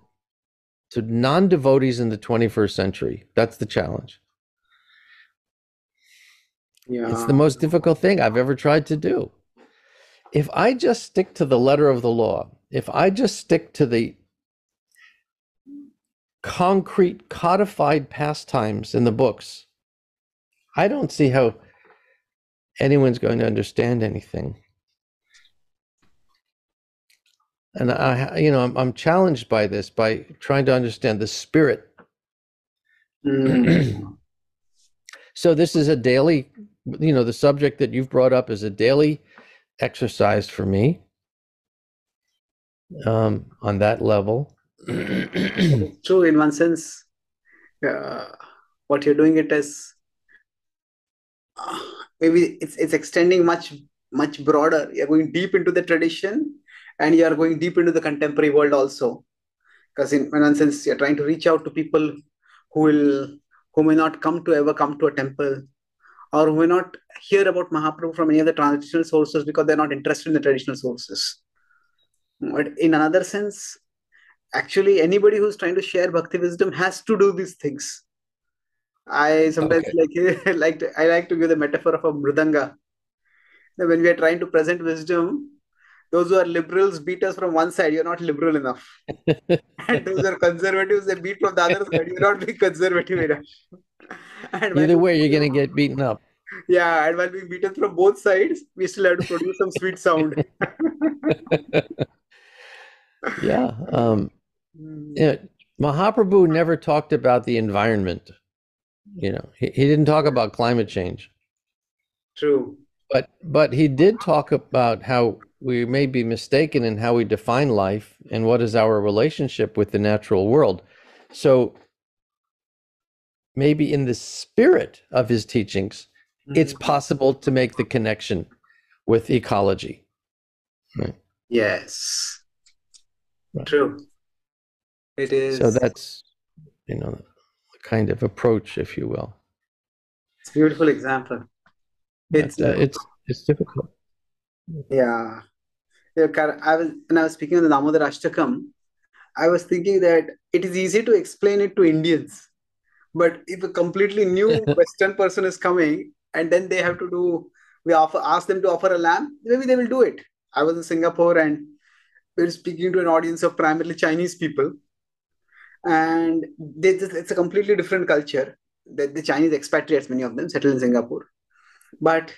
to non-devotees in the twenty-first century. That's the challenge. Yeah. It's the most difficult thing I've ever tried to do. If I just stick to the letter of the law, if I just stick to the concrete codified pastimes in the books, I don't see how anyone's going to understand anything. And I, you know, I'm, I'm challenged by this, by trying to understand the spirit. So this is a daily, you know, the subject that you've brought up is a daily exercise for me um, on that level. True, in one sense, uh, what you're doing it as, uh, maybe it's, it's extending much, much broader. You're going deep into the tradition. And you are going deep into the contemporary world also, because in one sense you are trying to reach out to people who will, who may not come to ever come to a temple, or who may not hear about Mahaprabhu from any of the traditional sources because they are not interested in the traditional sources. But in another sense, actually anybody who is trying to share bhakti wisdom has to do these things. I sometimes okay. like like to, I like to give the metaphor of a mridanga. When we are trying to present wisdom, those who are liberals beat us from one side, you're not liberal enough. And those who are conservatives, they beat from the other side, you're not being conservative enough. And either way, you're going to get beaten up. Yeah, and while being beaten from both sides, we still have to produce some sweet sound. Yeah. Um, you know, Mahaprabhu never talked about the environment. You know, he, he didn't talk about climate change. True. But, but he did talk about how we may be mistaken in how we define life and what is our relationship with the natural world. So maybe in the spirit of his teachings, mm-hmm. it's possible to make the connection with ecology. Right. Yes. Right. True. It is. So that's, you know, a kind of approach, if you will. It's a beautiful example. It's, but, uh, it's, it's difficult. Yeah. I was, when I was speaking on the Damodarashtakam, I was thinking that it is easy to explain it to Indians, but if a completely new Western person is coming and then they have to do, we offer, ask them to offer a lamb, maybe they will do it. I was in Singapore and we were speaking to an audience of primarily Chinese people, and they just, it's a completely different culture. The, the Chinese expatriates, many of them settled in Singapore, but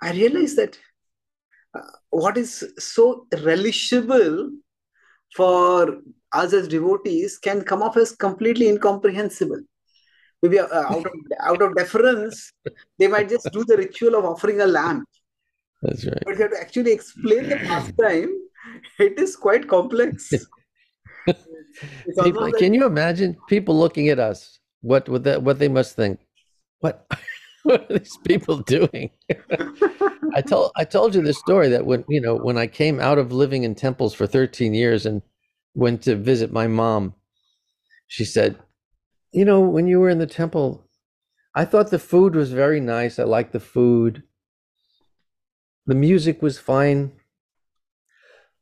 I realized that what is so relishable for us as devotees can come off as completely incomprehensible. Maybe uh, out, of, out of deference, they might just do the ritual of offering a lamb. That's right. But you have to actually explain the pastime. It is quite complex. People, can you imagine people looking at us? What would that? What they must think? What? What are these people doing? I told I told you this story that when you know when I came out of living in temples for thirteen years and went to visit my mom, she said, "You know, when you were in the temple, I thought the food was very nice. I liked the food. The music was fine.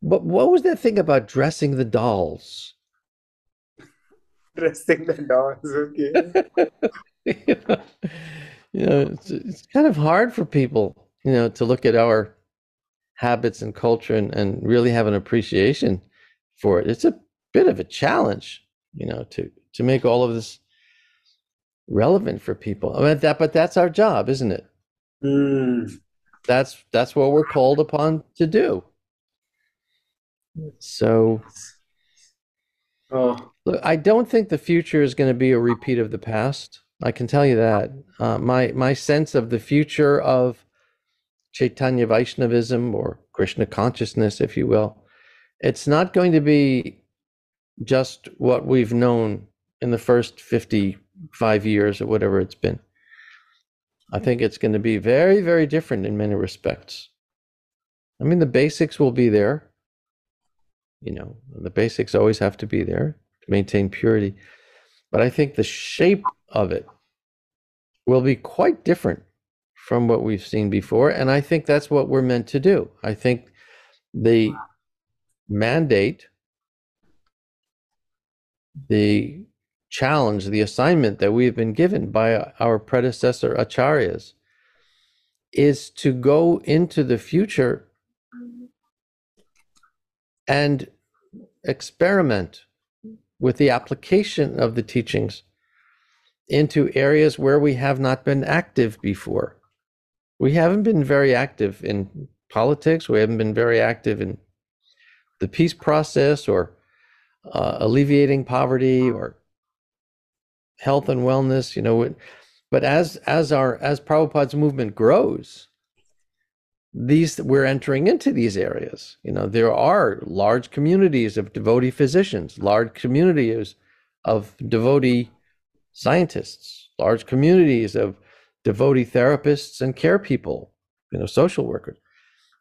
But what was that thing about dressing the dolls?" Dressing the dolls, okay. You know? You know, it's, it's kind of hard for people, you know, to look at our habits and culture and, and really have an appreciation for it. It's a bit of a challenge, you know, to, to make all of this relevant for people. I mean, that, but that's our job, isn't it? Mm. That's, that's what we're called upon to do. So, oh. Look, I don't think the future is going to be a repeat of the past. I can tell you that. Uh, my, my sense of the future of Chaitanya Vaishnavism or Krishna consciousness, if you will, it's not going to be just what we've known in the first fifty-five years or whatever it's been. I think it's going to be very, very different in many respects. I mean, the basics will be there. You know, the basics always have to be there to maintain purity. But I think the shape of it will be quite different from what we've seen before. And I think that's what we're meant to do. I think the mandate, the challenge, the assignment that we've been given by our predecessor acharyas is to go into the future and experiment with the application of the teachings into areas where we have not been active before. We haven't been very active in politics. We haven't been very active in the peace process or uh, alleviating poverty or health and wellness, you know. But as as our as Prabhupada's movement grows, these we're entering into these areas. You know, there are large communities of devotee physicians, large communities of devotee scientists, large communities of devotee therapists and care people, you know, social workers.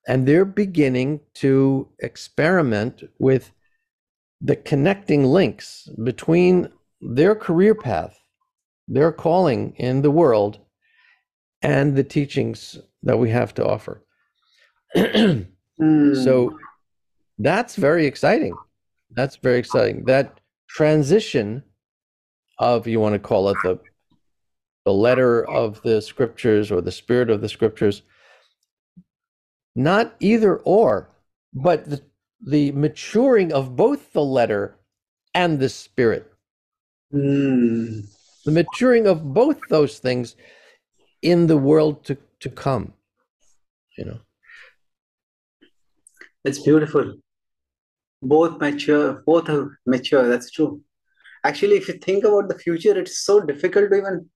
And they're beginning to experiment with the connecting links between their career path, their calling in the world, and the teachings that we have to offer. mm. So that's very exciting. That's very exciting. That transition of, you want to call it the, the letter of the scriptures or the spirit of the scriptures, not either or, but the, the maturing of both the letter and the spirit. Mm. The maturing of both those things in the world to, to come, you know. It's beautiful. Both mature, both are mature, that's true. Actually, if you think about the future, it's so difficult to even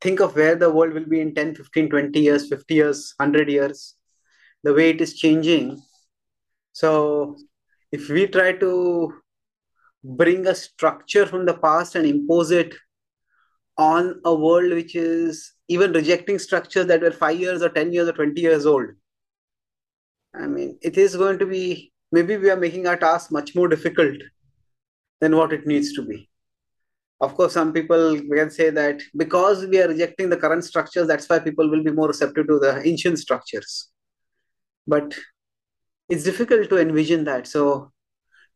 think of where the world will be in ten, fifteen, twenty years, fifty years, one hundred years, the way it is changing. So if we try to bring a structure from the past and impose it on a world which is even rejecting structures that were five years or ten years or twenty years old, I mean, it is going to be, maybe we are making our task much more difficult than what it needs to be. Of course, some people can say that because we are rejecting the current structures, that's why people will be more receptive to the ancient structures. But it's difficult to envision that. So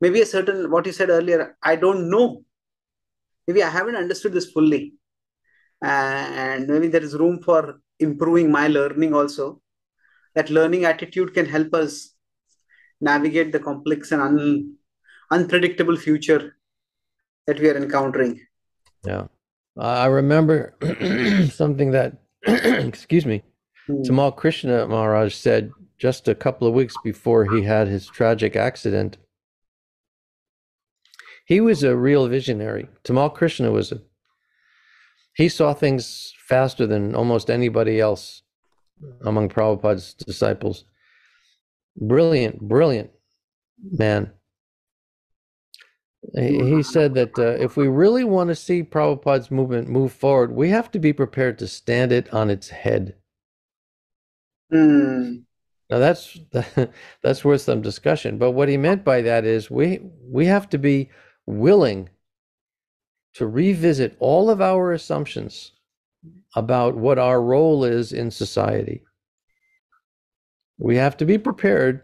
maybe a certain, what you said earlier, I don't know. Maybe I haven't understood this fully. And maybe there is room for improving my learning also. That learning attitude can help us navigate the complex and un unpredictable future that we are encountering. Yeah. I remember something that, excuse me, mm. Tamal Krishna Maharaj said just a couple of weeks before he had his tragic accident. He was a real visionary. Tamal Krishna was a, he saw things faster than almost anybody else among Prabhupada's disciples. Brilliant, brilliant man. He, he said that uh, if we really want to see Prabhupada's movement move forward, we have to be prepared to stand it on its head. Mm. Now that's, that's worth some discussion. But what he meant by that is we, we have to be willing to revisit all of our assumptions about what our role is in society. We have to be prepared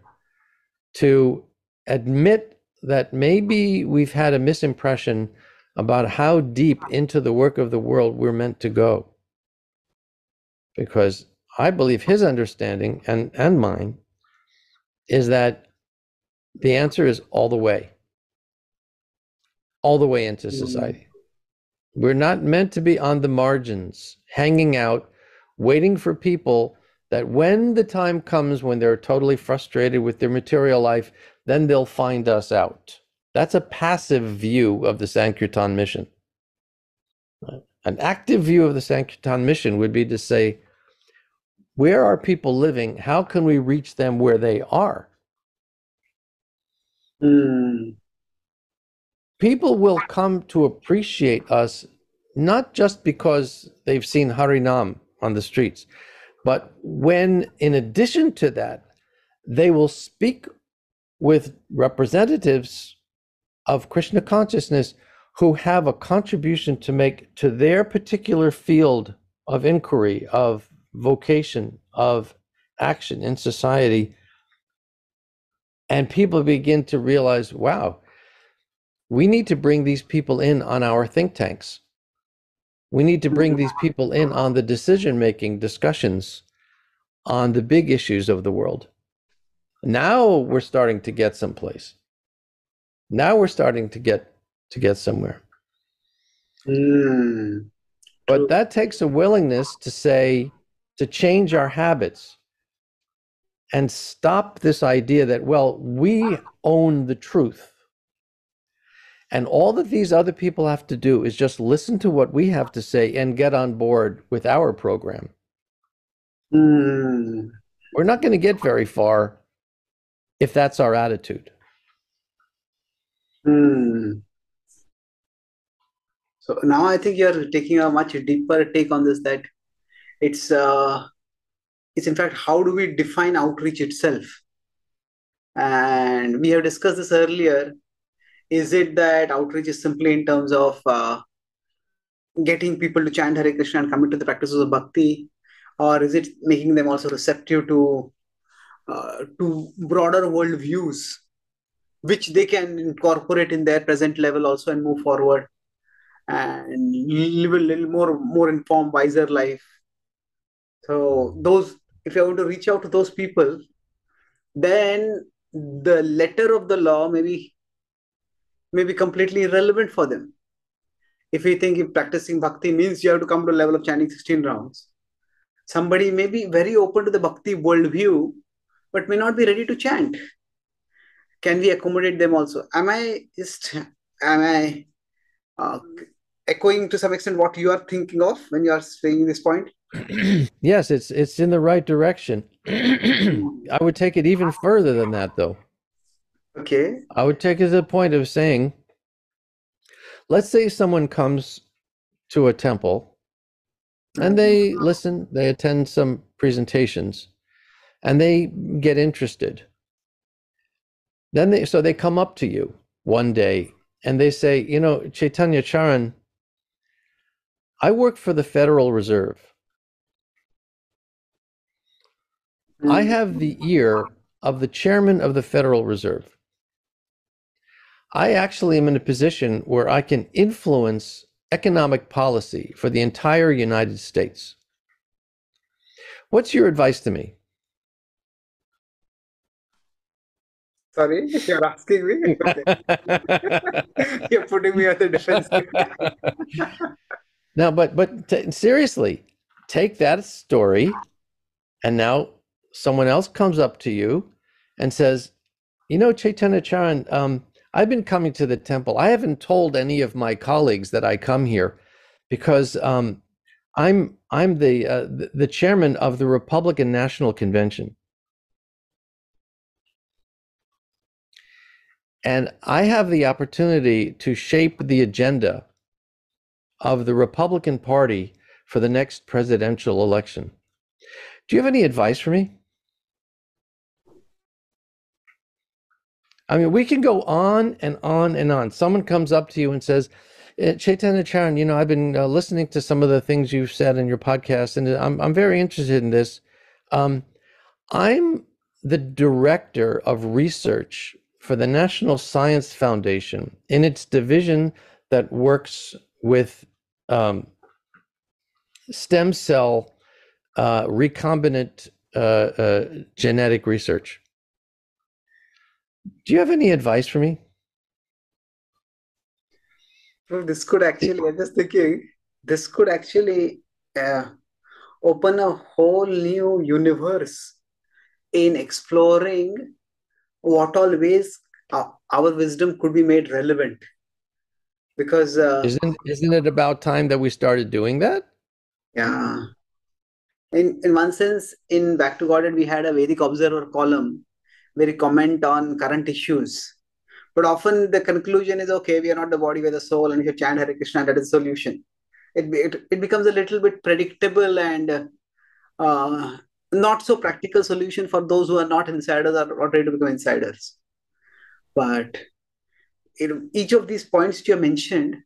to admit that maybe we've had a misimpression about how deep into the work of the world we're meant to go. Because I believe his understanding, and, and mine, is that the answer is all the way. All the way into society. Mm-hmm. We're not meant to be on the margins, hanging out, waiting for people that when the time comes when they're totally frustrated with their material life, then they'll find us out. That's a passive view of the Sankirtan mission. An active view of the Sankirtan mission would be to say, where are people living? How can we reach them where they are? Mm. People will come to appreciate us, not just because they've seen Harinam on the streets, but when, in addition to that, they will speak with representatives of Krishna consciousness who have a contribution to make to their particular field of inquiry, of vocation, of action in society. And people begin to realize, wow, we need to bring these people in on our think tanks. We need to bring these people in on the decision-making discussions on the big issues of the world. Now we're starting to get someplace. Now we're starting to get to get somewhere. Mm. But that takes a willingness to say, to change our habits and stop this idea that, well, we own the truth. And all that these other people have to do is just listen to what we have to say and get on board with our program. Mm. We're not going to get very far if that's our attitude. Mm. So now I think you're taking a much deeper take on this, that it's, uh, it's in fact, how do we define outreach itself? And we have discussed this earlier. Is it that outreach is simply in terms of uh, getting people to chant Hare Krishna and commit to the practices of bhakti? Or is it making them also receptive to uh, to broader world views, which they can incorporate in their present level also and move forward and live a little more, more informed, wiser life? So those, if you're going to reach out to those people, then the letter of the law maybe may be completely irrelevant for them. If we think if practicing bhakti means you have to come to a level of chanting sixteen rounds, somebody may be very open to the bhakti worldview, but may not be ready to chant. Can we accommodate them also? Am I just, am I uh, echoing to some extent what you are thinking of when you are saying this point? Yes, it's it's in the right direction. I would take it even further than that, though. Okay. I would take it to the point of saying, let's say someone comes to a temple and they listen, they attend some presentations, and they get interested. Then they, so they come up to you one day and they say, you know, Chaitanya Charan, I work for the Federal Reserve. I have the ear of the chairman of the Federal Reserve. I actually am in a position where I can influence economic policy for the entire United States. What's your advice to me? Sorry, you're asking me? You're putting me on the defense. No, but, but t- seriously, take that story, and now someone else comes up to you and says, you know, Chaitanya Charan, um, I've been coming to the temple. I haven't told any of my colleagues that I come here because um, I'm I'm the uh, the chairman of the Republican National Convention, and I have the opportunity to shape the agenda of the Republican Party for the next presidential election. Do you have any advice for me? I mean, we can go on and on and on. Someone comes up to you and says, Chaitanya Charan, you know, I've been uh, listening to some of the things you've said in your podcast, and I'm, I'm very interested in this. Um, I'm the director of research for the National Science Foundation in its division that works with um, stem cell uh, recombinant uh, uh, genetic research. Do you have any advice for me? Well, this could actually, I'm just thinking, this could actually uh, open a whole new universe in exploring what all ways uh, our wisdom could be made relevant. Because uh, isn't isn't it about time that we started doing that? Yeah. In in one sense, in Back to Godhead, we had a Vedic Observer column where we comment on current issues. But often the conclusion is, okay, we are not the body, we are the soul, and if you chant Hare Krishna, that is the solution. It, it, it becomes a little bit predictable and uh, not so practical solution for those who are not insiders or not ready to become insiders. But it, each of these points you mentioned,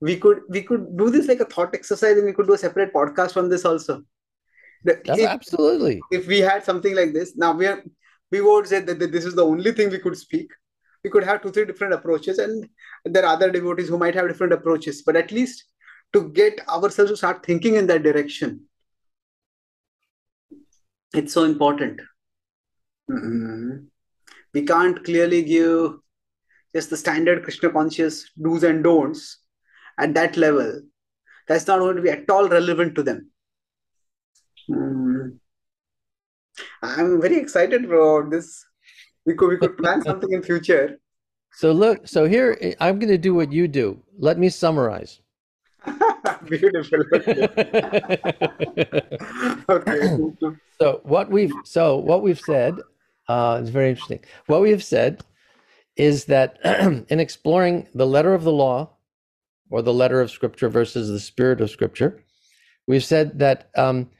we could we could do this like a thought exercise, and we could do a separate podcast from this also. The, if, absolutely. If we had something like this, now we are... we won't say that this is the only thing we could speak. We could have two, three different approaches, and there are other devotees who might have different approaches, but at least to get ourselves to start thinking in that direction. It's so important. Mm-hmm. We can't clearly give just the standard Krishna conscious do's and don'ts at that level. That's not going to be at all relevant to them. Mm. I'm very excited about this. We could, we could plan something in future. So look, so here, I'm going to do what you do. Let me summarize. Beautiful. Okay. So what we've, so what we've said, uh, it's very interesting. What we have said is that in exploring the letter of the law, or the letter of scripture versus the spirit of scripture, we've said that um,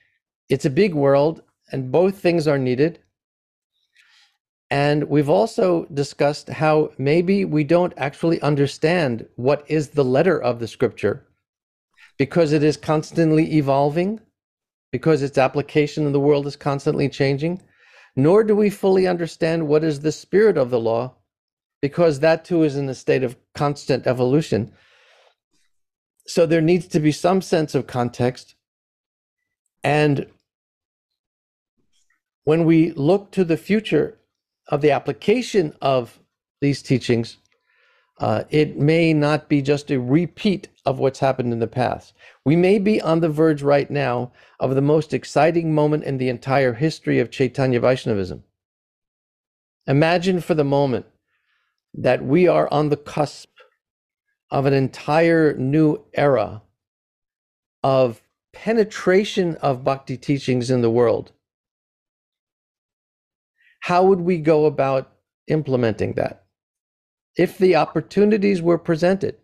it's a big world and both things are needed. And we've also discussed how maybe we don't actually understand what is the letter of the scripture, because it is constantly evolving, because its application in the world is constantly changing, nor do we fully understand what is the spirit of the law, because that too is in a state of constant evolution. So there needs to be some sense of context. And when we look to the future of the application of these teachings, uh, it may not be just a repeat of what's happened in the past. We may be on the verge right now of the most exciting moment in the entire history of Chaitanya Vaishnavism. Imagine for the moment that we are on the cusp of an entire new era of penetration of bhakti teachings in the world. How would we go about implementing that if the opportunities were presented?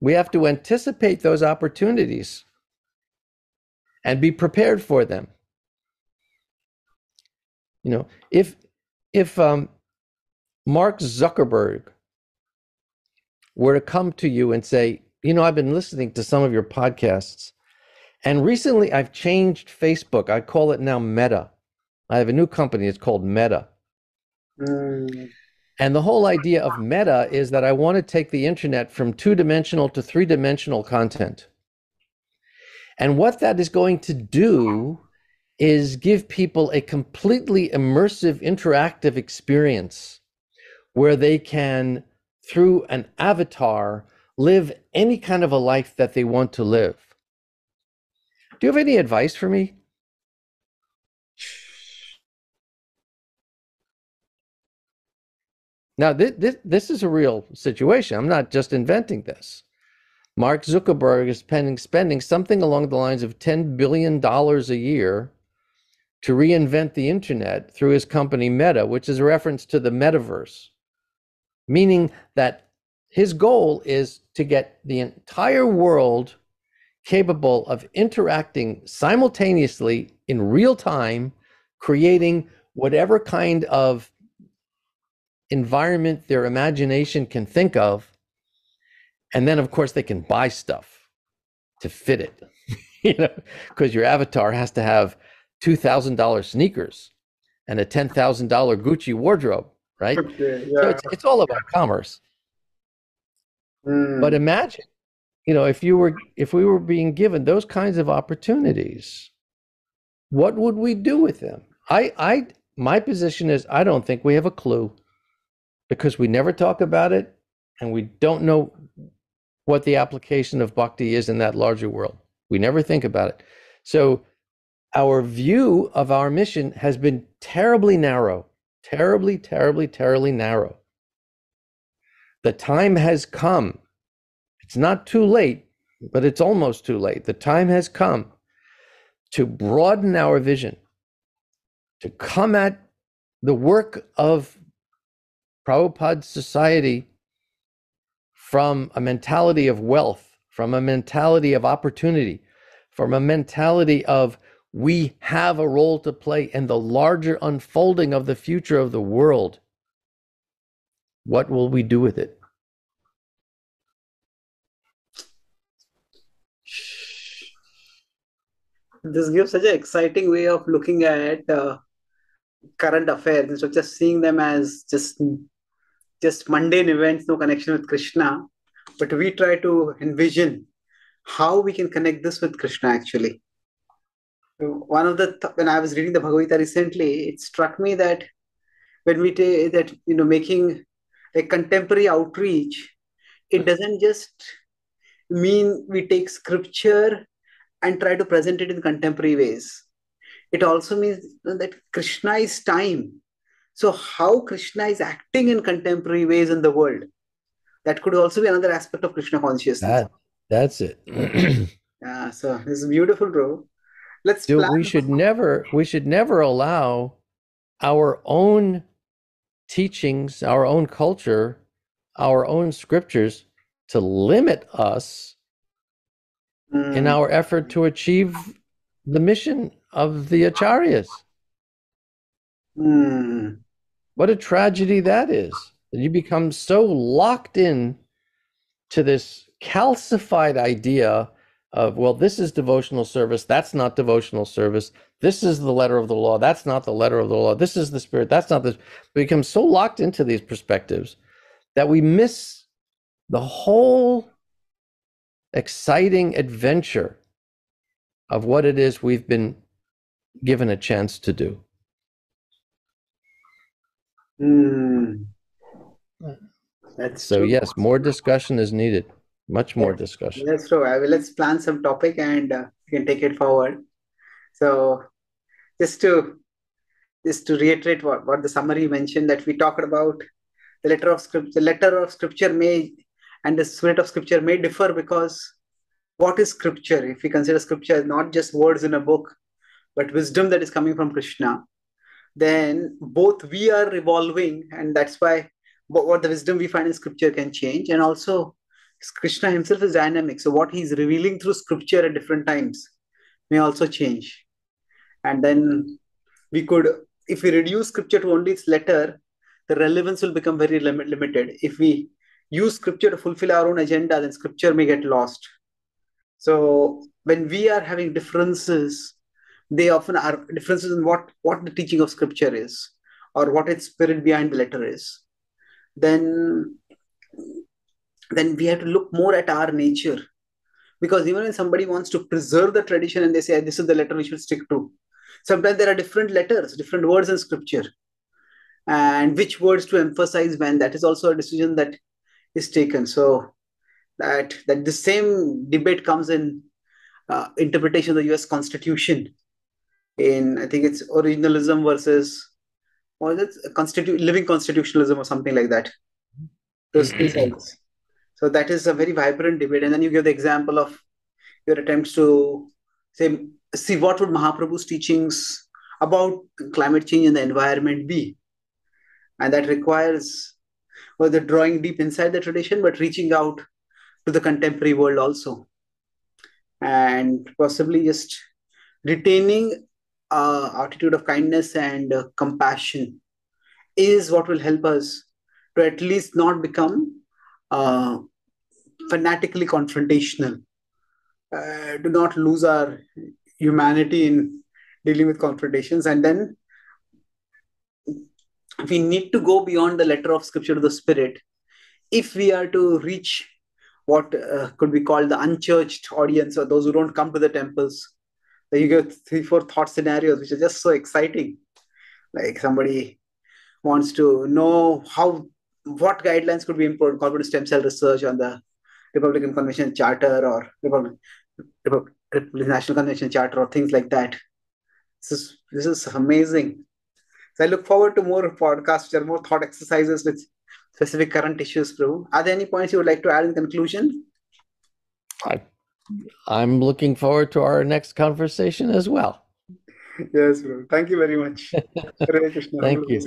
We have to anticipate those opportunities and be prepared for them. You know, if if um, Mark Zuckerberg were to come to you and say, you know, I've been listening to some of your podcasts, and recently I've changed Facebook. I call it now Meta. I have a new company. It's called Meta. Mm. And the whole idea of Meta is that I want to take the internet from two-dimensional to three-dimensional content. And what that is going to do is give people a completely immersive, interactive experience where they can, through an avatar, live any kind of a life that they want to live. Do you have any advice for me? Now, this, this, this is a real situation. I'm not just inventing this. Mark Zuckerberg is spending, spending something along the lines of ten billion dollars a year to reinvent the internet through his company Meta, which is a reference to the metaverse. Meaning that his goal is to get the entire world capable of interacting simultaneously in real time, creating whatever kind of environment their imagination can think of. And then, of course, they can buy stuff to fit it, you know, because your avatar has to have two thousand dollar sneakers and a ten thousand dollar Gucci wardrobe. Right? Okay, yeah. So it's, it's all about commerce. Mm. But imagine, you know, if you were, if we were being given those kinds of opportunities, what would we do with them? I, I, my position is, I don't think we have a clue, because we never talk about it, and we don't know what the application of bhakti is in that larger world. We never think about it. So our view of our mission has been terribly narrow. Terribly, terribly, terribly narrow. The time has come. It's not too late, but it's almost too late. The time has come to broaden our vision, to come at the work of Prabhupada's society from a mentality of wealth, from a mentality of opportunity, from a mentality of we have a role to play in the larger unfolding of the future of the world. What will we do with it? This gives such an exciting way of looking at uh, current affairs, instead of just seeing them as just just mundane events, no connection with Krishna. But we try to envision how we can connect this with Krishna, actually. One of the, th- when I was reading the Bhagavad Gita recently, it struck me that when we take that, you know, making a contemporary outreach, it doesn't just mean we take scripture and try to present it in contemporary ways. It also means that Krishna is time. So how Krishna is acting in contemporary ways in the world, that could also be another aspect of Krishna consciousness. That, that's it. Yeah, so this is beautiful, bro. Let's Dude, we should never we should never allow our own teachings, our own culture, our own scriptures to limit us mm. in our effort to achieve the mission of the Acharyas. Mm. What a tragedy that is. You become so locked in to this calcified idea of, well, this is devotional service, that's not devotional service, this is the letter of the law, that's not the letter of the law, this is the spirit, that's not this. We become so locked into these perspectives that we miss the whole exciting adventure of what it is we've been given a chance to do. Mm. That's so true. Yes, more discussion is needed. Much more discussion. That's true. I will, let's plan some topic and uh, we can take it forward. So just to just to reiterate what, what the summary mentioned, that we talked about the letter of script, the letter of scripture may and the spirit of scripture may differ, because what is scripture? If we consider scripture as not just words in a book, but wisdom that is coming from Krishna, then both we are evolving, and that's why what the wisdom we find in scripture can change. And also Krishna himself is dynamic. So what he's revealing through scripture at different times may also change. And then we could, if we reduce scripture to only its letter, the relevance will become very lim- limited. If we use scripture to fulfill our own agenda, then scripture may get lost. So when we are having differences, they often are differences in what, what the teaching of scripture is, or what its spirit behind the letter is. Then then we have to look more at our nature. Because even when somebody wants to preserve the tradition and they say, this is the letter we should stick to, sometimes there are different letters, different words in scripture. And which words to emphasize when, that is also a decision that is taken. So that, that the same debate comes in uh, interpretation of the U S Constitution. In, I think it's originalism versus or that's constitu- living constitutionalism or something like that. Those two sides. So that is a very vibrant debate. And then you give the example of your attempts to say, see what would Mahaprabhu's teachings about climate change and the environment be? And that requires well, the drawing deep inside the tradition, but reaching out to the contemporary world also. And possibly just retaining uh, attitude of kindness and uh, compassion is what will help us to at least not become Uh, fanatically confrontational. Uh, do not lose our humanity in dealing with confrontations. And then we need to go beyond the letter of scripture to the spirit if we are to reach what uh, could be called the unchurched audience, or those who don't come to the temples. So you get three, four thought scenarios, which are just so exciting. Like somebody wants to know how what guidelines could be incorporated to stem cell research on the Republican Convention Charter or Republican, Republican National Convention Charter or things like that. This is, this is amazing. So I look forward to more podcasts, there are more thought exercises with specific current issues, Prabhu. Are there any points you would like to add in conclusion? I, I'm looking forward to our next conversation as well. Yes, Prabhu. Thank you very much. Hare Krishna. Thank you.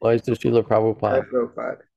Voice to Śrīla Prabhupāda. Prabhupada.